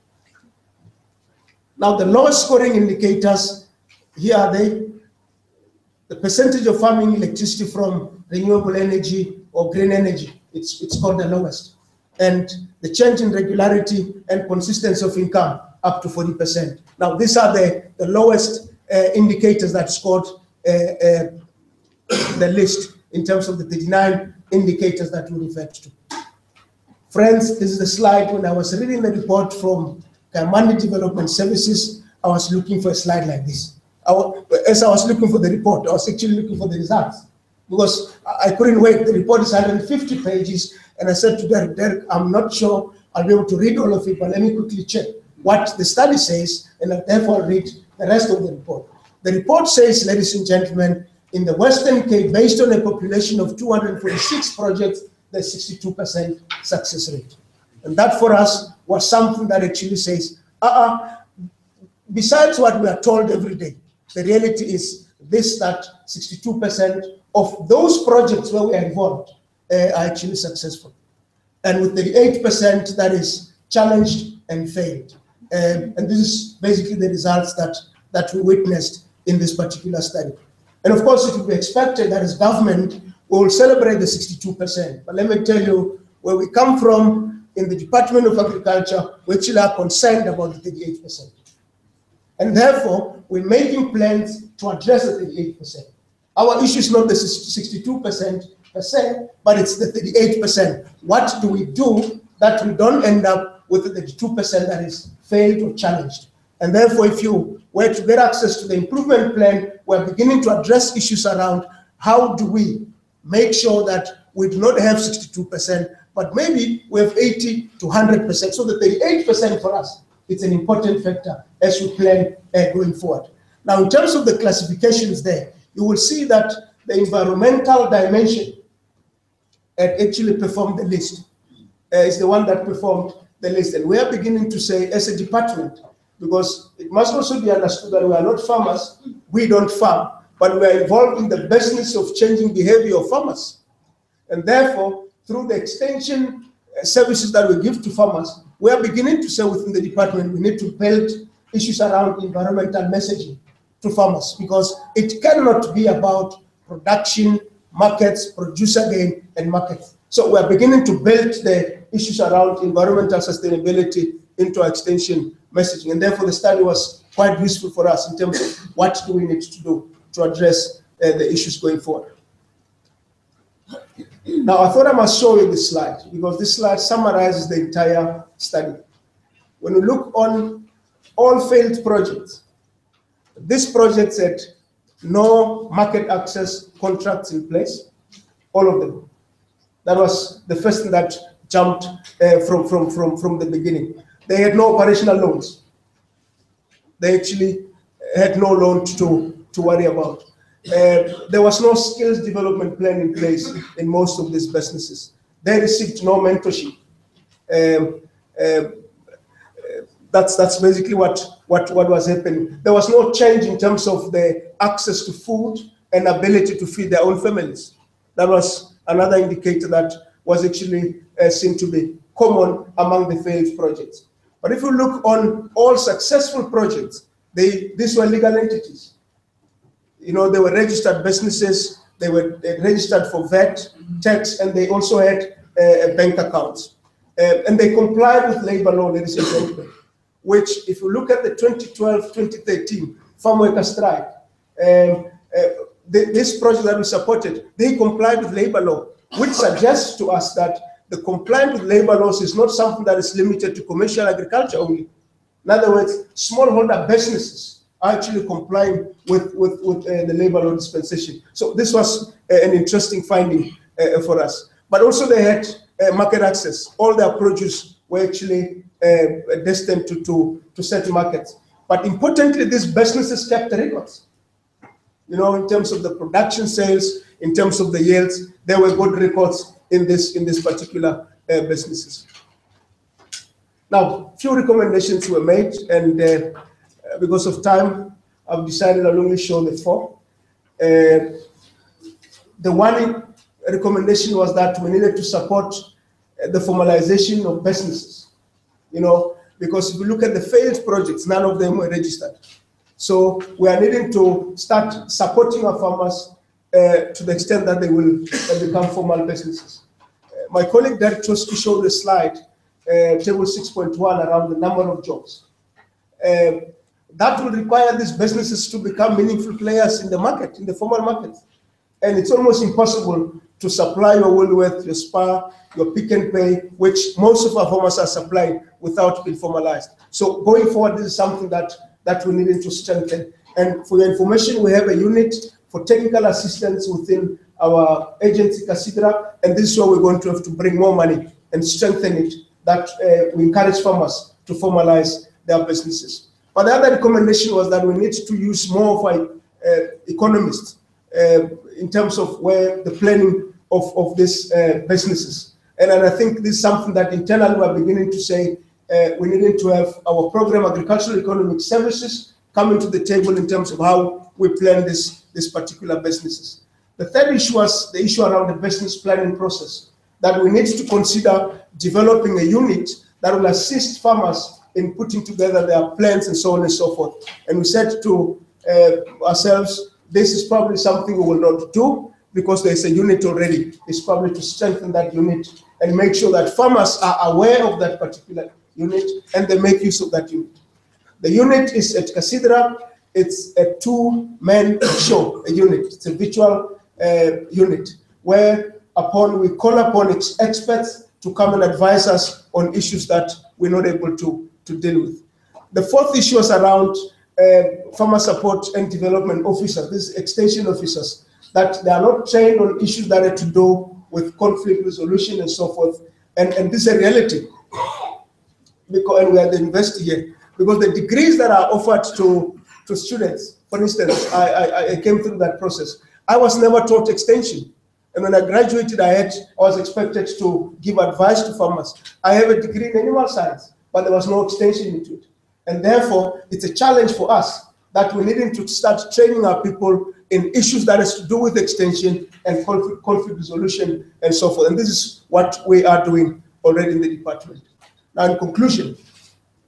Now, the lowest scoring indicators, here are they. The percentage of farming electricity from renewable energy or green energy, it's, it's called the lowest. And the change in regularity and consistency of income, up to forty percent. Now, these are the, the lowest uh, indicators that scored uh, uh, the list in terms of the thirty-nine indicators that we referred to. Friends, this is the slide. When I was reading the report from Community Development Services, I was looking for a slide like this. I was, as I was looking for the report, I was actually looking for the results because I couldn't wait. The report is one hundred fifty pages, and I said to Dirk, Dirk, I'm not sure I'll be able to read all of it, but let me quickly check what the study says, and I'll therefore read the rest of the report. The report says, ladies and gentlemen, in the Western Cape, based on a population of two hundred forty-six projects, there's sixty-two percent success rate. And that for us was something that actually says, uh-uh, besides what we are told every day, the reality is this, that sixty-two percent of those projects where we are involved uh, are actually successful. And with the eight percent that is challenged and failed. Um, and this is basically the results that, that we witnessed in this particular study. And of course, it would be expected that as government, we will celebrate the sixty-two percent. But let me tell you where we come from in the Department of Agriculture, we actually are concerned about the thirty-eight percent. And therefore, we're making plans to address the thirty-eight percent. Our issue is not the sixty-two percent per se, but it's the thirty-eight percent. What do we do that we don't end up with the thirty-two percent that is failed or challenged? And therefore, if you were to get access to the improvement plan, we're beginning to address issues around how do we make sure that we do not have sixty-two percent, but maybe we have eighty to one hundred percent. So the thirty-eight percent for us, it's an important factor as we plan uh, going forward. Now, in terms of the classifications there, you will see that the environmental dimension uh, actually performed the least. Uh, it's the one that performed the least. And we are beginning to say as a department, because it must also be understood that we are not farmers, we don't farm, but we are involved in the business of changing behavior of farmers. And therefore, through the extension services that we give to farmers, we are beginning to say within the department, we need to build issues around environmental messaging to farmers, because it cannot be about production, markets, producer gain, and markets. So we are beginning to build the issues around environmental sustainability into our extension messaging. And therefore, the study was quite useful for us in terms of what do we need to do to address uh, the issues going forward. Now, I thought I must show you this slide, because this slide summarizes the entire study. When we look on all failed projects, this project had no market access contracts in place, all of them. That was the first thing that jumped uh, from, from, from, from the beginning. They had no operational loans. They actually had no loan to, to worry about. Uh, there was no skills development plan in place in most of these businesses. They received no mentorship. Um, uh, that's, that's basically what, what, what was happening. There was no change in terms of the access to food and ability to feed their own families. That was another indicator that was actually uh, seen to be common among the failed projects. But if you look on all successful projects, they, these were legal entities. You know, they were registered businesses, they were they registered for V A T, tax, and they also had uh, bank accounts. Uh, and they complied with labor law, ladies and gentlemen, which, if you look at the twenty twelve to twenty thirteen farm worker strike, um, uh, the, this project that we supported, they complied with labor law, which suggests to us that the compliance with labor laws is not something that is limited to commercial agriculture only. In other words, smallholder businesses are actually complying with, with, with uh, the labor law dispensation. So this was uh, an interesting finding uh, for us. But also they had uh, market access. All their produce were actually uh, destined to, to, to certain markets. But importantly, these businesses kept the records. You know, in terms of the production sales, in terms of the yields, there were good records in this in this particular uh, businesses. Now, few recommendations were made, and uh, because of time, I've decided I'll only show the four. Uh, the one recommendation was that we needed to support the formalization of businesses. You know, because if you look at the failed projects, none of them were registered. So we are needing to start supporting our farmers Uh, to the extent that they will uh, become formal businesses. Uh, my colleague Dirk Troskie showed the slide, uh, table six point one, around the number of jobs. Uh, that will require these businesses to become meaningful players in the market, in the formal market. And it's almost impossible to supply your Woolworths, your Spar, your Pick and Pay, which most of our farmers are supplying, without being formalized. So going forward, this is something that, that we need to strengthen. And for your information, we have a unit for technical assistance within our agency, Casidra, and this is where we're going to have to bring more money and strengthen it, that uh, we encourage farmers to formalize their businesses. But the other recommendation was that we need to use more of our uh, economists uh, in terms of where the planning of, of these uh, businesses. And, and I think this is something that internally we're beginning to say, uh, we needed to have our program, Agricultural Economic Services, coming to the table in terms of how we plan this these particular businesses. The third issue was the issue around the business planning process, that we need to consider developing a unit that will assist farmers in putting together their plans and so on and so forth. And we said to uh, ourselves, this is probably something we will not do because there's a unit already. It's probably to strengthen that unit and make sure that farmers are aware of that particular unit and they make use of that unit. The unit is at Casidra. It's a two-man show, a unit. It's a virtual uh, unit where upon we call upon ex experts to come and advise us on issues that we're not able to, to deal with. The fourth issue is around uh, farmer support and development officers, these extension officers, that they are not trained on issues that are to do with conflict resolution and so forth. And, and this is a reality, because and we are the university here, because the degrees that are offered to To students, for instance, I, I, I came through that process. I was never taught extension, and when I graduated, I had I was expected to give advice to farmers. I have a degree in animal science, but there was no extension into it, and therefore it's a challenge for us that we needing to start training our people in issues that has to do with extension and conflict, conflict resolution and so forth. And this is what we are doing already in the department. Now, in conclusion,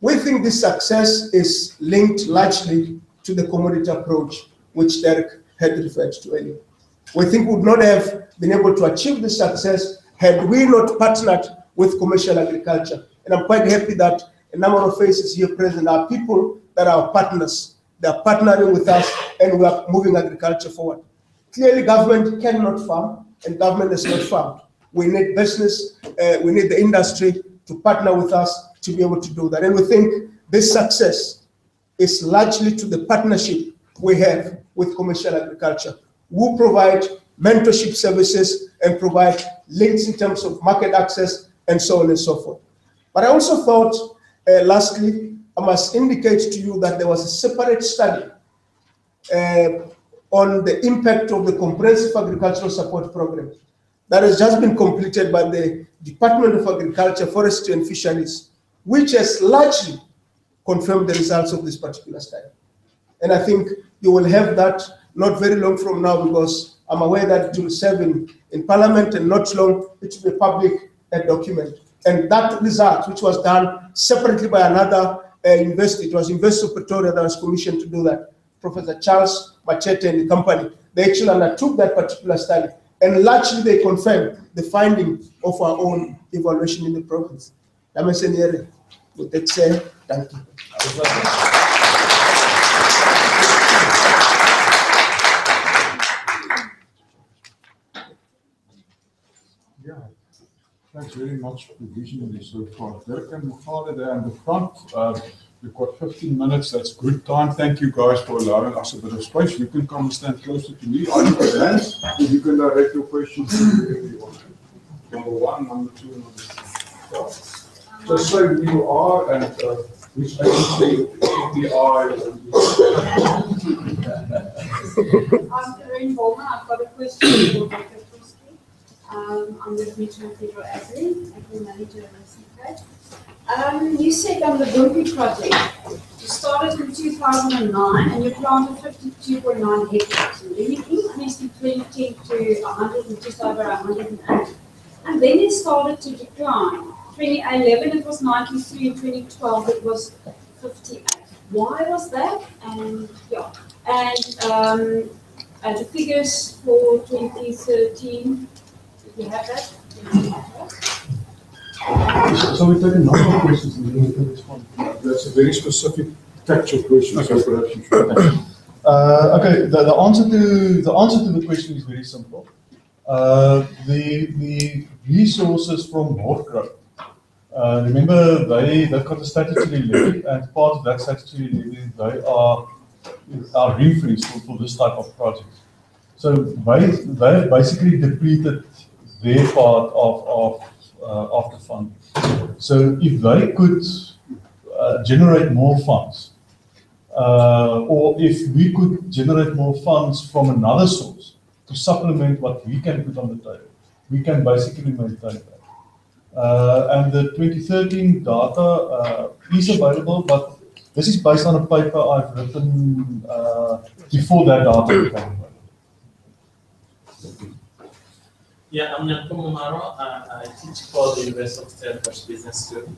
we think this success is linked largely to the commodity approach, which Dirk had referred to earlier. We think we would not have been able to achieve this success had we not partnered with commercial agriculture. And I'm quite happy that a number of faces here present are people that are partners. They're partnering with us, and we are moving agriculture forward. Clearly, government cannot farm, and government is not farmed. We need business, uh, we need the industry to partner with us to be able to do that. And we think this success is largely to the partnership we have with commercial agriculture, who provide mentorship services and provide links in terms of market access and so on and so forth. But I also thought Uh, lastly, I must indicate to you that there was a separate study uh, on the impact of the comprehensive agricultural support program that has just been completed by the Department of Agriculture, Forestry, and Fisheries, which has largely confirmed the results of this particular study. And I think you will have that not very long from now, because I'm aware that it will serve in, in Parliament, and not long it will be a public uh, document. And that result, which was done separately by another uh, university, it was University of Pretoria that was commissioned to do that, Professor Charles Machete and the company, they actually undertook that particular study, and largely they confirmed the finding of our own evaluation in the province. With that said, thank you. Thanks very much for visioning so far. Dirk and Mogale there in the front. Uh, we've got fifteen minutes, that's good time. Thank you guys for allowing us a bit of space. You can come and stand closer to me. I need your hands, and you can direct your questions to everyone. Number one, number two, number three. Just so you are, and uh, which agency we are. I'm Doreen Ballmer. I've got a question for Doctor Um, I'm with Regional Federal Agri, Agri Manager at C P A C. You said on the Boompie project, you started in two thousand nine and you planted fifty-two point nine hectares. And then you increased in twenty ten to one hundred, just over one hundred eight. And then it started to decline. twenty eleven it was ninety-three, and twenty twelve it was fifty-eight. Why was that? And yeah. And um, uh, the figures for twenty thirteen. You have that? So we take a number of questions and then we can respond. That's a very specific textual question. Okay, so perhaps you should thank you. Uh, okay, the, the answer to the answer to the question is very simple. Uh, the the resources from Hortgro. Uh, remember they they've got a statutory levy, and part of that statutory levy they are are referenced for, for this type of project. So they basically depleted their part of, of, uh, of the fund. So if they could uh, generate more funds, uh, or if we could generate more funds from another source to supplement what we can put on the table, we can basically maintain that. Uh, and the twenty thirteen data uh, is available, but this is based on a paper I've written uh, before that data came. Yeah, I'm Nako Mumaro. Uh, I teach for the University of Stellenbosch Business School.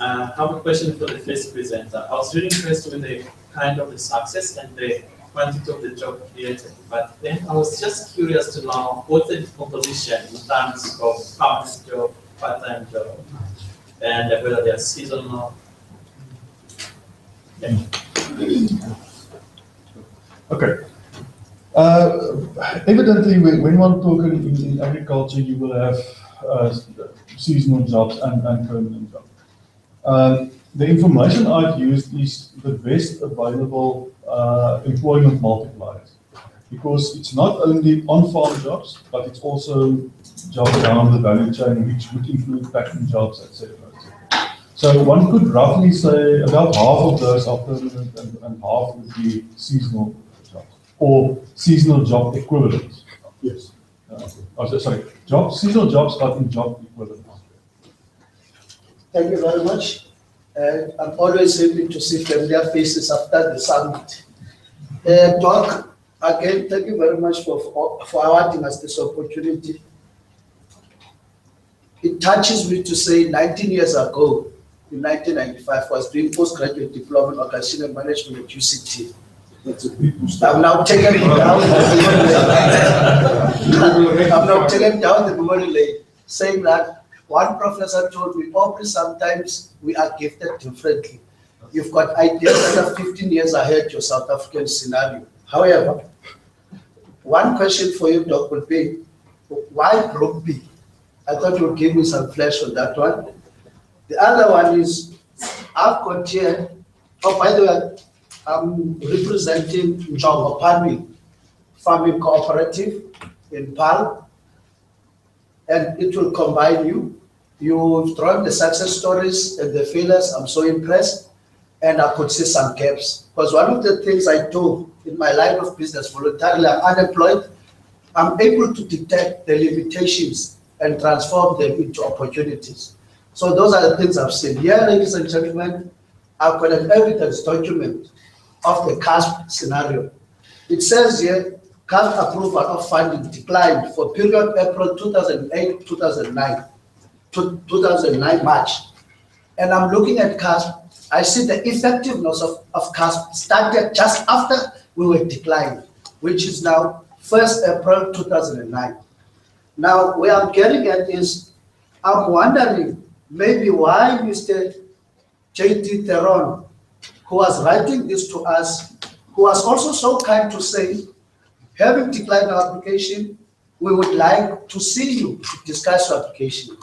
Uh, I have a question for the first presenter. I was really impressed with the kind of the success and the quantity of the job created, but then I was just curious to know what's the composition in terms of part-time job, part-time job, and whether they are seasonal. Yeah. Okay. Uh, evidently, when one talks in, in agriculture, you will have uh, seasonal jobs and, and permanent jobs. Um, the information I've used is the best available uh, employment multipliers, because it's not only on-farm jobs, but it's also jobs down the value chain, which would include packing jobs, et cetera, et cetera. So one could roughly say about half of those are permanent and, and half would be seasonal, or seasonal job equivalents. Yes. Uh, oh, sorry, job, seasonal jobs are in job equivalents. Thank you very much. And I'm always happy to see familiar faces after the summit. Uh, Doc, again, thank you very much for, for, for awarding us this opportunity. It touches me to say nineteen years ago, in nineteen ninety-five, I was doing postgraduate diploma in organizational management at U C T. I've now taken down the I've now taken down the memory lane, saying that one professor told me, probably sometimes we are gifted differently. You've got ideas that are fifteen years ahead your South African scenario. However, one question for you, Doc, would be why Group B? I thought you would give me some flesh on that one. The other one is I've got here. Oh, by the way, I'm representing Njongo Farming, farming cooperative in Pal, and it will combine you. You've drawn the success stories and the failures. I'm so impressed. And I could see some gaps. Because one of the things I do in my line of business, voluntarily, I'm unemployed. I'm able to detect the limitations and transform them into opportunities. So those are the things I've seen. Here, ladies and gentlemen, I've got an evidence document of the CASP scenario. It says here, CASP approval of funding declined for period April two thousand eight to two thousand nine to two thousand nine March. And I'm looking at CASP. I see the effectiveness of, of CASP started just after we were declined, which is now first April two thousand nine. Now, where I'm getting at is, I'm wondering maybe why Mister J T Theron, who was writing this to us, who was also so kind to say, having declined our application, we would like to see you to discuss your application.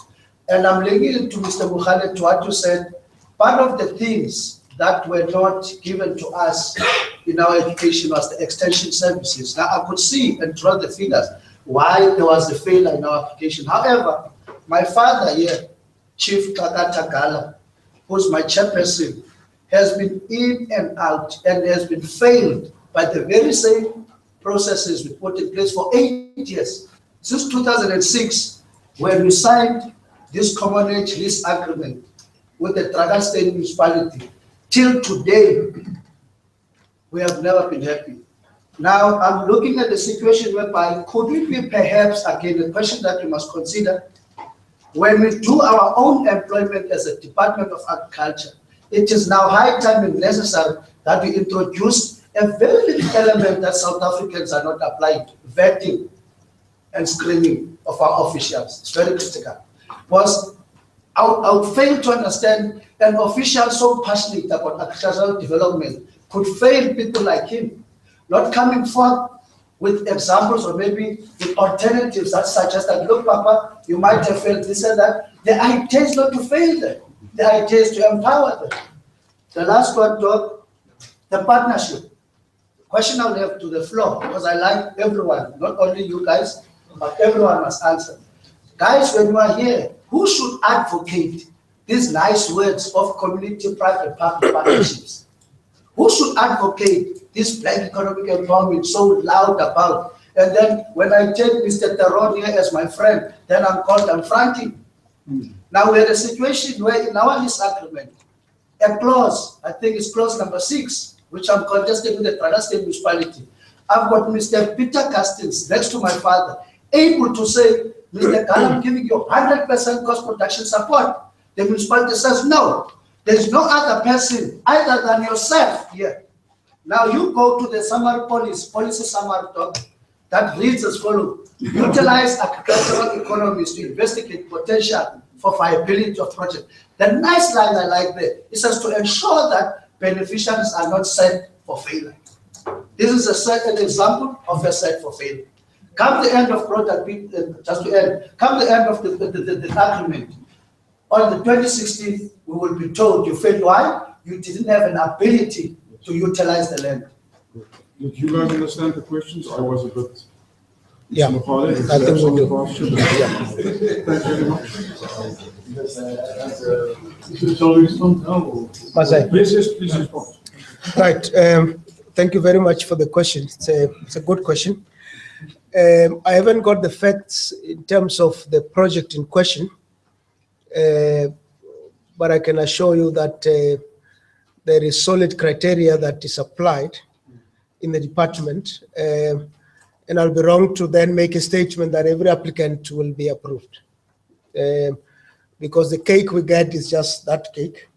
And I'm linking it to Mister Mukhane, to what you said. One of the things that were not given to us in our education was the extension services. Now, I could see and draw the figures why there was a failure in our application. However, my father here, Chief Kagatagala, who's my chairperson, has been in and out and has been failed by the very same processes we put in place for eight years. Since two thousand six, when we signed this common age lease agreement with the Drakenstein municipality, till today, we have never been happy. Now, I'm looking at the situation whereby, could it be perhaps, again, a question that we must consider, when we do our own employment as a Department of Agriculture, it is now high time and necessary that we introduce a very little element that South Africans are not applying, vetting and screening of our officials. It's very critical. Because I would, I would fail to understand an official so passionate about agricultural development could fail people like him, not coming forth with examples or maybe with alternatives that suggest that, look, Papa, you might have failed this and that. The idea is not to fail them. The idea is to empower them. The last one, Doc, the partnership. Question I'll leave to the floor, because I like everyone, not only you guys, but everyone must answer. Guys, when you are here, who should advocate these nice words of community private public partnerships? Who should advocate this black economic empowerment so loud about? And then when I take Mister Theron here as my friend, then I'm called and franking. Mm. Now we had a situation where in our lease agreement, a clause, I think it's clause number six, which I'm contesting with the Stellenbosch municipality. I've got Mister Peter Castins next to my father, able to say, Mister Khan, I'm giving you one hundred percent cost production support. The municipality says, no, there's no other person other than yourself here. Now you go to the summary policy, policy summary talk that reads as follows. Utilize agricultural economies to investigate potential for viability of project. The nice line I like there, it says to ensure that beneficiaries are not set for failure. This is a certain example of a set for failure. Come the end of product, just to end, come the end of the, the, the, the agreement, on the twenty-sixth, we will be told you failed. Why? You didn't have an ability to utilize the land. Did you guys understand the questions? I was a bit. Yeah. Thank you very much. Shall we respond now? Yes, yes, please respond. Right. Um, thank you very much for the question. It's a, it's a good question. Um, I haven't got the facts in terms of the project in question, uh, but I can assure you that uh, there is solid criteria that is applied in the department, uh, and I'll be wrong to then make a statement that every applicant will be approved, uh, because the cake we get is just that cake,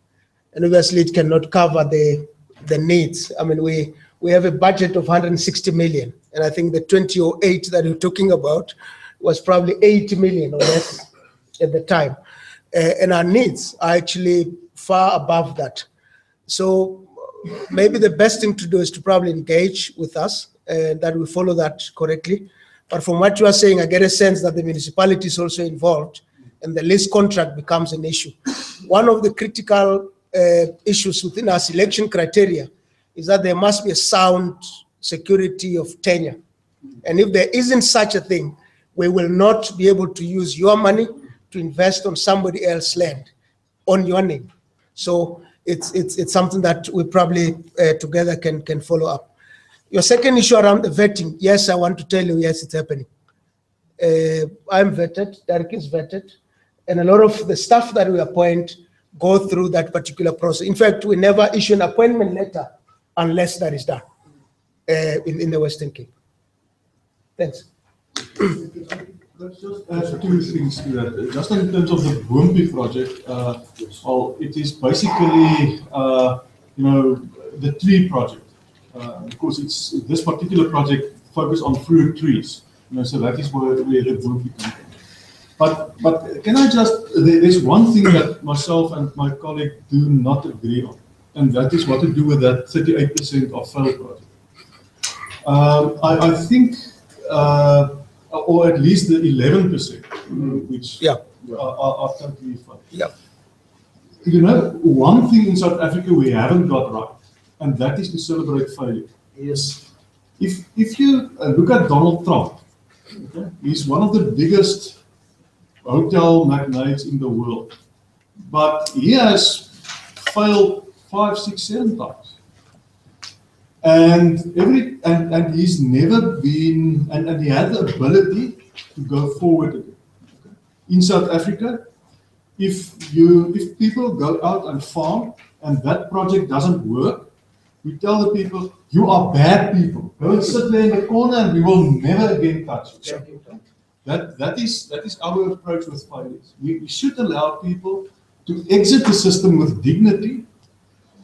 and obviously it cannot cover the the needs. I mean, we we have a budget of one hundred sixty million. And I think the twenty oh eight that you're talking about was probably eighty million or less at the time. Uh, and our needs are actually far above that. So maybe the best thing to do is to probably engage with us uh, that we follow that correctly. But from what you are saying, I get a sense that the municipality is also involved and the lease contract becomes an issue. One of the critical uh, issues within our selection criteria is that there must be a sound security of tenure. And if there isn't such a thing, we will not be able to use your money to invest on somebody else's land on your name. So it's it's it's something that we probably uh, together can can follow up. Your second issue around the vetting, yes, I want to tell you, yes, it's happening. Uh, I'm vetted, Dirk is vetted, and a lot of the staff that we appoint go through that particular process. In fact, we never issue an appointment letter unless that is done uh, in, in the Western Cape. Thanks. Let's just add two things to that. Just in terms of the Boompie project, uh, well, it is basically, uh, you know, the tree project. Uh, of course, it's this particular project focused on fruit trees. You know, so that is where, where the Boompie comes from. But, but can I just, there's one thing that myself and my colleague do not agree on, and that is what to do with that thirty-eight percent of failed project. Um, I, I think, uh, or at least the eleven percent, which yeah. are, are, are totally failed. Yeah. You know, one thing in South Africa we haven't got right, and that is to celebrate failure. Yes. If, if you look at Donald Trump, okay, he's one of the biggest hotel magnates in the world, but he has failed five, six, seven times, and every and, and he's never been and, and he had the ability to go forward again. Okay. In South Africa, if you if people go out and farm and that project doesn't work, we tell the people, you are bad people. Go and sit there in the corner, and we will never again touch you. Okay. That, that, is, that is our approach with failures. We, we should allow people to exit the system with dignity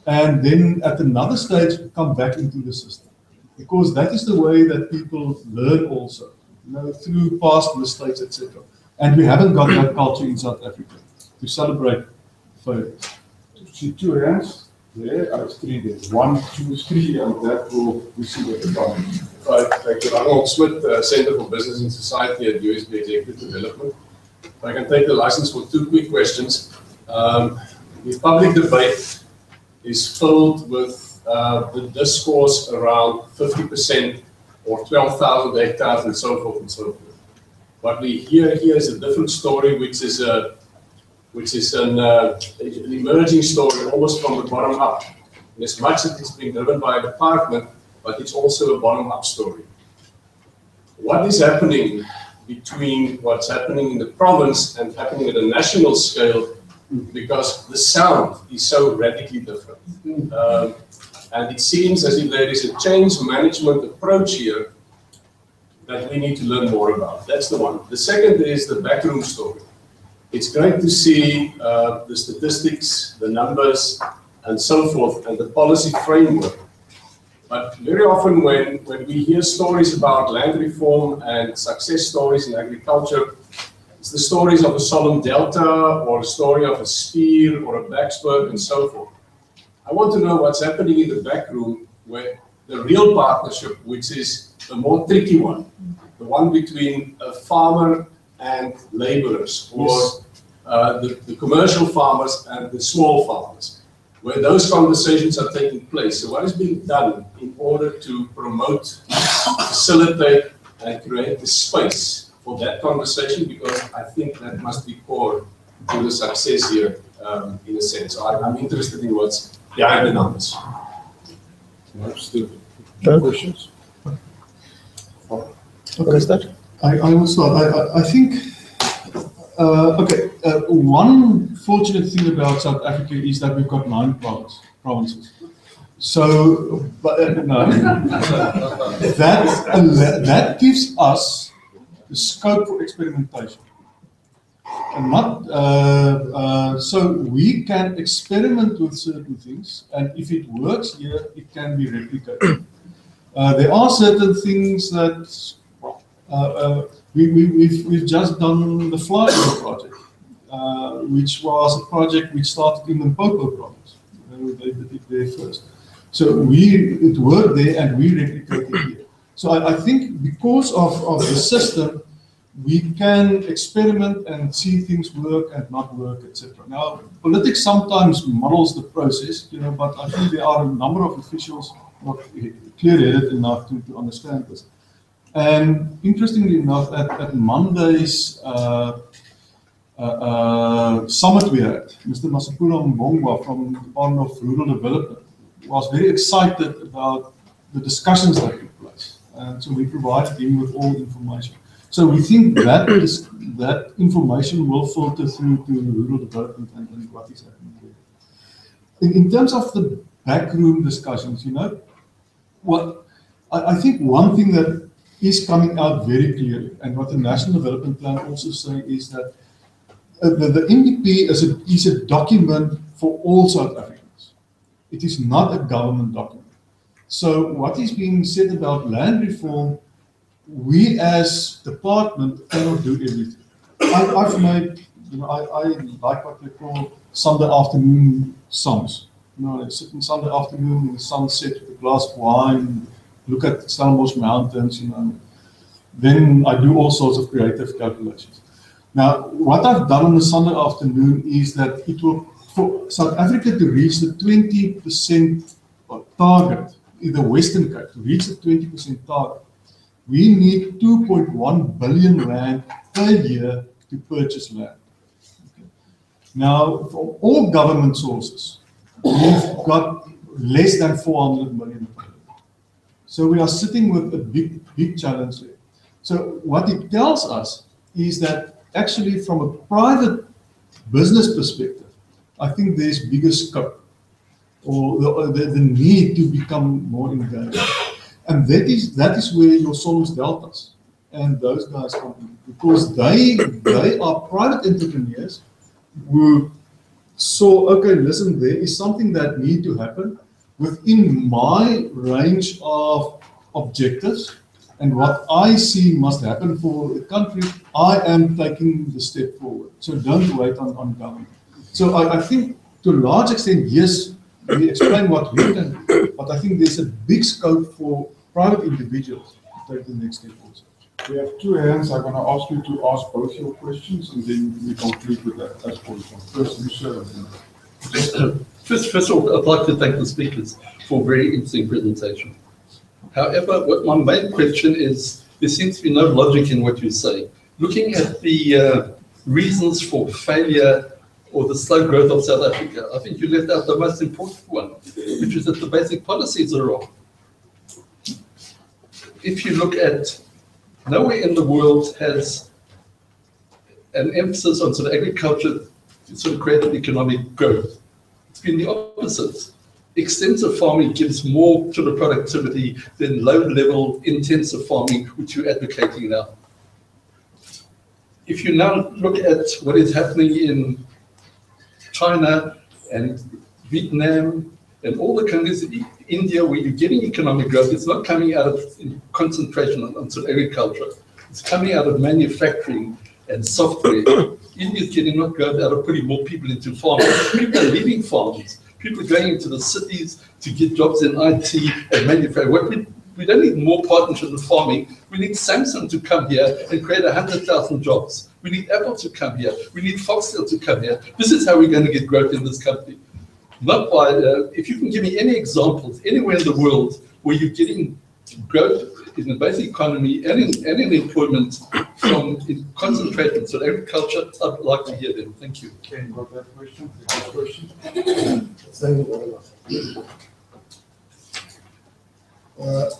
and then at another stage come back into the system. Because that is the way that people learn also, you know, through past mistakes, et cetera. And we haven't got that culture in South Africa to celebrate failures. See two hands there, I was three days. One, two, three, and that will we see what the problem is. Right, thank you. I'm Arnold Smith, uh, Center for Business and Society at U S B Executive Development. If I can take the license for two quick questions. Um, the public debate is filled with uh, the discourse around fifty percent or twelve thousand hectares and so forth and so forth. What we hear here is a different story, which is, a, which is an, uh, an emerging story almost from the bottom up. And as much as it's being driven by a department, but it's also a bottom-up story. What is happening between what's happening in the province and happening at a national scale, because the sound is so radically different. Um, and it seems as if there is a change management approach here that we need to learn more about. That's the one. The second is the backroom story. It's great to see uh, the statistics, the numbers, and so forth, and the policy framework. But very often when, when we hear stories about land reform and success stories in agriculture, it's the stories of a solemn delta or a story of a spear or a backsburg and so forth. I want to know what's happening in the back room where the real partnership, which is the more tricky one, the one between a farmer and laborers, or yes. uh, the, the commercial farmers and the small farmers, where those conversations are taking place. So what is being done in order to promote, facilitate, and create the space for that conversation? Because I think that must be core to the success here, um, in a sense. So I'm interested in what's behind the numbers. No questions? Okay, start. I, I will start. I, I think, uh, okay, uh, one fortunate thing about South Africa is that we've got nine provinces. So, but, uh, no, that, uh, that gives us the scope for experimentation. And not, uh, uh, so we can experiment with certain things, and if it works here, it can be replicated. Uh, there are certain things that uh, uh, we, we, we've, we've just done the flyover project. Uh, which was a project which started in Limpopo province. Uh, they did it there first. So we, it worked there and we replicated here. So I, I think because of, of the system, we can experiment and see things work and not work, et cetera. Now, politics sometimes models the process, you know, but I think there are a number of officials not clear-headed enough to, to understand this. And interestingly enough, at, at Monday's uh, uh, uh, summit we had, Mister Masapula Mbongwa from the Department of Rural Development was very excited about the discussions that took place. And so we provided him with all information. So we think that is, that information will filter through to rural development and, and what is happening there. In, in terms of the backroom discussions, you know, what I, I think one thing that is coming out very clearly, and what the National Development Plan also says, is that uh, the, the N D P is a, is a document for all South Africans. It is not a government document. So what is being said about land reform, we as department cannot do everything. I, I've made, you know, I, I like what they call Sunday afternoon sums. You know, sitting Sunday afternoon in the sunset with a glass of wine, look at Stellenbosch mountains, you know. Then I do all sorts of creative calculations. Now, what I've done on a Sunday afternoon is that it will, for South Africa to reach the twenty percent target, in the Western Cape, to reach the twenty percent target, we need two point one billion rand per year to purchase land. Okay. Now, from all government sources, we've got less than four hundred million. So we are sitting with a big, big challenge there. So what it tells us is that actually from a private business perspective, I think there's bigger scope or the, the, the need to become more engaged. And that is, that is where your Solos Deltas and those guys come in, because they, they are private entrepreneurs who saw, okay, listen, there is something that needs to happen within my range of objectives and what I see must happen for the country. I am taking the step forward. So don't wait on, on government. So I, I think to a large extent, yes, we explain what we can do, but I think there's a big scope for private individuals to take the next step also. We have two hands. I'm going to ask you to ask both your questions and then we conclude with that. That's all. First, Michelle. First, first of all, I'd like to thank the speakers for a very interesting presentation. However, what my main question is, there seems to be no logic in what you say. Looking at the uh, reasons for failure or the slow growth of South Africa, I think you left out the most important one, which is that the basic policies are wrong. If you look at, nowhere in the world has an emphasis on sort of agriculture to sort of create economic growth. It's been the opposite. Extensive farming gives more sort of productivity than low-level intensive farming, which you're advocating now. If you now look at what is happening in China and Vietnam and all the countries, India, where you're getting economic growth, it's not coming out of concentration on, on sort of agriculture. It's coming out of manufacturing and software. India's getting not growth out of putting more people into farming. People are leaving farms. People are going into the cities to get jobs in I T and manufacturing. What we, we don't need more partnership in farming. We need Samsung to come here and create one hundred thousand jobs. We need Apple to come here. We need Foxtel to come here. This is how we're going to get growth in this country. Not by, uh, if you can give me any examples anywhere in the world where you're getting growth in the basic economy and in, and in employment from in concentration, so agriculture, I'd like to hear them. Thank you. Okay, you got that question? That question? uh,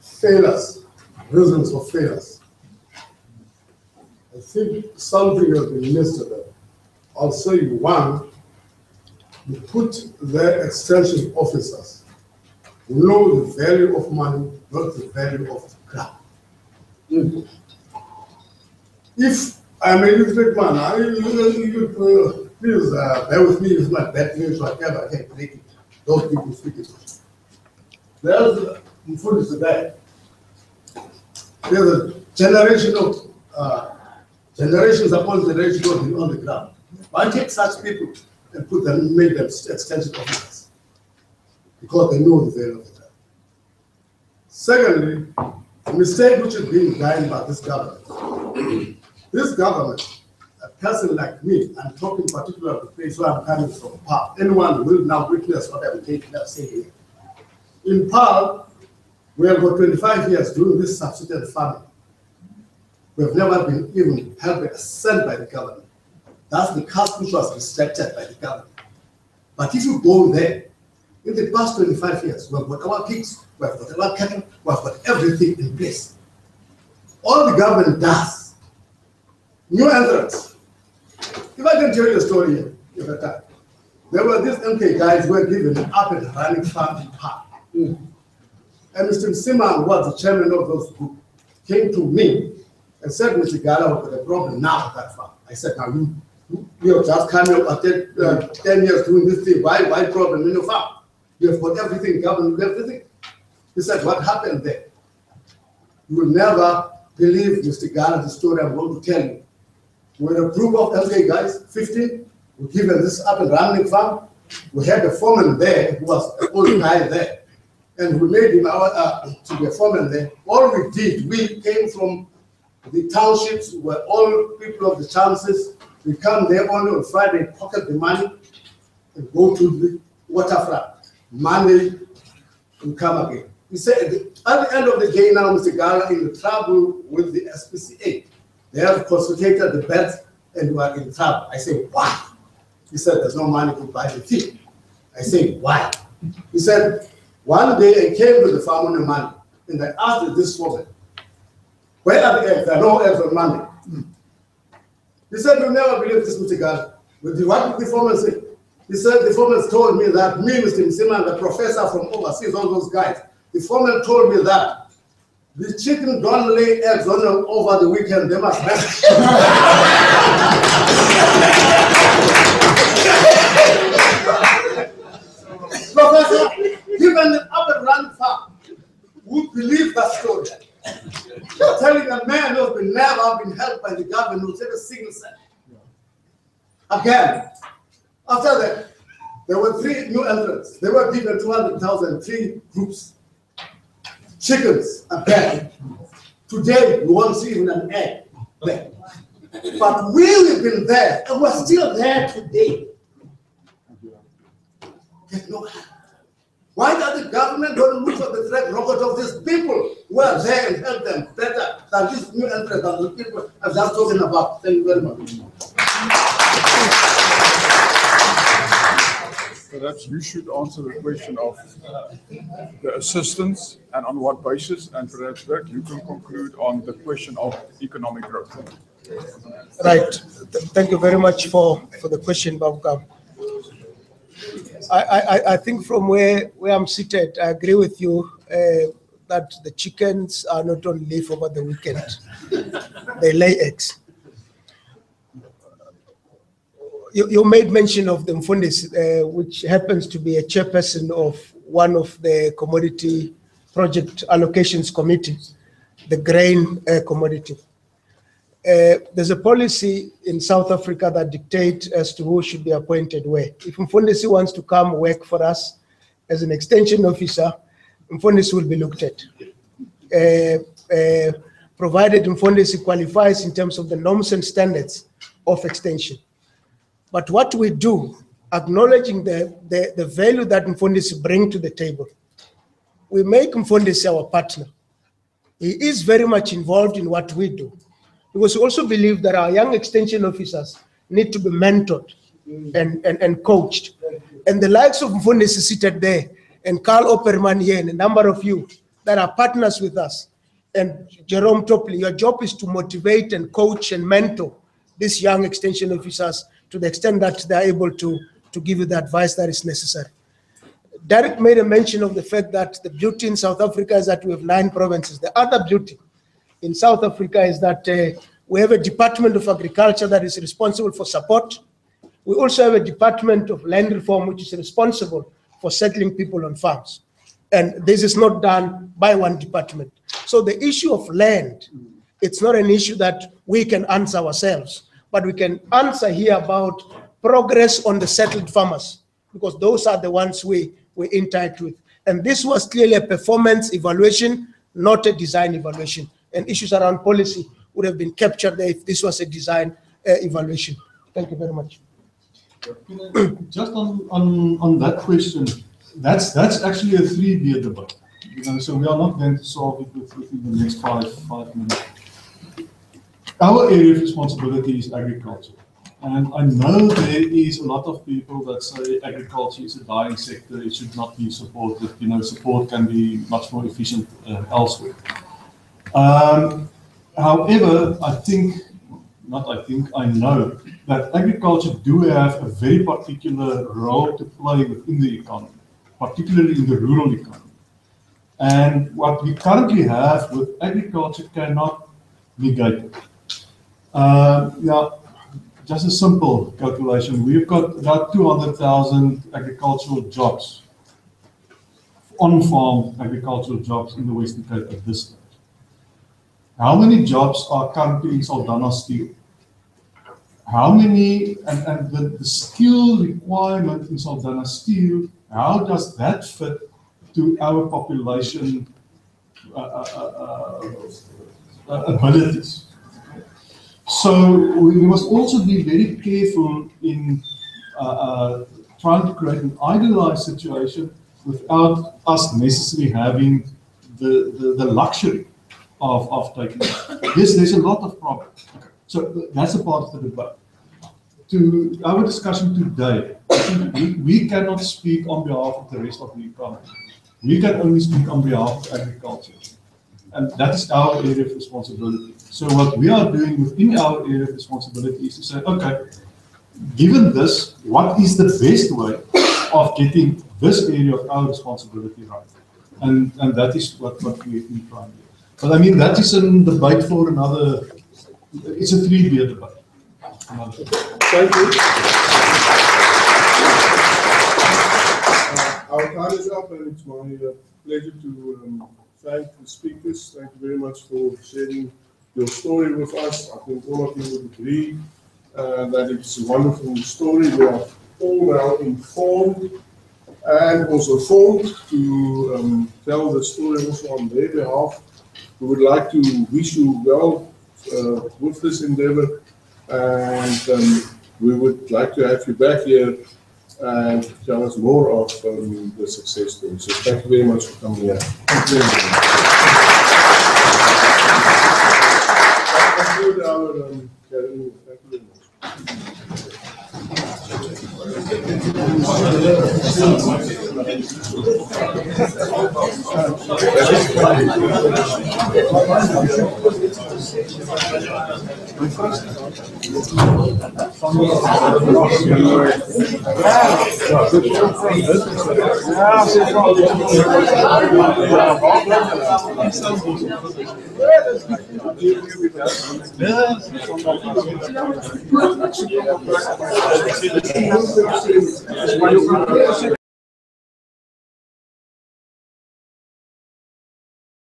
failures, reasons for failures. I think something has been missed there. I'll say one, you put their extension officers who know the value of money, not the value of the ground. Mm. If I'm an illiterate man, I, you, uh, please uh, bear with me if my bad news, whatever, I can break it. Those people speak it. There's a food today. There's a generation of uh, generations upon generations on the ground. Why take such people and put them, make them extension officers? Because they know the value of the time. Secondly, the mistake which is being done by this government. This government, a person like me, I'm talking particularly of the place where I'm coming from, P A R. Anyone will now witness what I'm taking up saying here. In P A R, we have got twenty-five years doing this subsistence farming. We've never been even held a cent by the government. That's the C A S P which was restricted by the government. But if you go there, in the past twenty-five years, we've got our pigs, we've got our cattle, we've got everything in place. All the government does, new entrants. If I can tell you a story here, if I can. There were these M K guys who were given an up and running farming park. Mm. And Mister Nsimang was the chairman of those group, came to me and said, Mister Gala, we've got a problem now with that farm. I said, now you, you have just come here after uh, ten years doing this thing. Why, why problem in your farm? You have got everything, government, everything. He said, what happened there? You will never believe, Mister Gala, the story I'm going to tell you. We're a group of L K guys, fifteen, we given this up and running farm. We had a foreman there who was an old guy there, and we made him our, uh, to be a foreman there. All we did, we came from the townships, we were all people of the chances. We come there only on Friday, pocket the money, and go to the waterfront. Money will come again. He said, at the end of the day now, Mister Gala, in the trouble with the S P C A. They have consulted the beds and we are in trouble. I say, why? He said, there's no money to buy the feed. I say, why? He said, one day I came to the farm on the money and I asked this woman, where are the eggs? There are no eggs on money. Mm. He said, you'll never believe this, Mister Gala. What did the foreman say? He said, the foreman told me that me, Mister Nsimang, the professor from overseas, all those guys, the foreman told me that the chicken don't lay eggs on them over the weekend, they must rest. Professor, given an up and running farm, would believe that story. You're telling a man who has been never been helped by the government who's ever single cent. Again. After that, there were three new entrants. They were given two hundred thousand, three groups. Chickens, a pet. Today, we won't see even an egg there. But we've been there, and we're still there today. Why does the government don't look for the track record of these people who are there and help them better than these new entrants, than the people I've just talking about? Thank you very much. Perhaps you should answer the question of the assistance and on what basis, and perhaps Dirk, you can conclude on the question of economic growth. Right. Thank you very much for, for the question, Babuka. I, I, I think from where, where I'm seated, I agree with you uh, that the chickens are not on leave over the weekend. They lay eggs. You, you made mention of the Mfundis, uh, which happens to be a chairperson of one of the commodity project allocations committees, the grain uh, commodity. Uh, there's a policy in South Africa that dictates as to who should be appointed where. If Mfundis wants to come work for us as an extension officer, Mfundis will be looked at. Uh, uh, provided Mfundis qualifies in terms of the norms and standards of extension. But what we do, acknowledging the, the, the value that Mfundisi brings to the table, we make Mfundisi our partner. He is very much involved in what we do. Because we also believe that our young extension officers need to be mentored and, and, and coached. And the likes of Mfundisi seated there, and Carl Opperman here, and a number of you that are partners with us, and Jerome Topley, your job is to motivate and coach and mentor these young extension officers to the extent that they are able to, to give you the advice that is necessary. Dirk made a mention of the fact that the beauty in South Africa is that we have nine provinces. The other beauty in South Africa is that uh, we have a Department of Agriculture that is responsible for support. We also have a Department of Land Reform, which is responsible for settling people on farms. And this is not done by one department. So the issue of land, it's not an issue that we can answer ourselves. But we can answer here about progress on the settled farmers, because those are the ones we, we interact with. And this was clearly a performance evaluation, not a design evaluation. And issues around policy would have been captured there if this was a design uh, evaluation. Thank you very much. Just on, on, on that question, that's, that's actually a three-year debate. You know, so we are not going to solve it within the next five, five minutes. Our area of responsibility is agriculture. And I know there is a lot of people that say agriculture is a dying sector, it should not be supported, you know, support can be much more efficient uh, elsewhere. Um, however, I think, not I think, I know that agriculture do have a very particular role to play within the economy, particularly in the rural economy. And what we currently have with agriculture cannot negate it. Uh, yeah, just a simple calculation. We've got about two hundred thousand agricultural jobs, on-farm agricultural jobs in the Western Cape at this stage. How many jobs are currently in Saldana Steel? How many, and, and the, the skill requirement in Saldana Steel, how does that fit to our population uh, uh, uh, abilities? So we must also be very careful in uh, uh, trying to create an idealized situation without us necessarily having the, the, the luxury of, of taking it. Yes, there's a lot of problems. So that's a part of the debate. To our discussion today, we, we cannot speak on behalf of the rest of the economy. We can only speak on behalf of agriculture. And that is our area of responsibility. So what we are doing within our area of responsibility is to say, okay, given this, what is the best way of getting this area of our responsibility right? And, and that is what, what we have been trying to do. But I mean, that is a debate for another, it's a three-year debate. Another. Thank you. Uh, our time is up, and it's my uh, pleasure to um, thank the speakers. Thank you very much for sharing your story with us. I think all of you would agree uh, that it's a wonderful story. We are all now informed and also formed to um, tell the story also on their behalf. We would like to wish you well uh, with this endeavor, and um, we would like to have you back here and tell us more of um, the success story. So thank you very much for coming here. Thank you. That concludes our um, Karoo. Thank you very much. That's why you're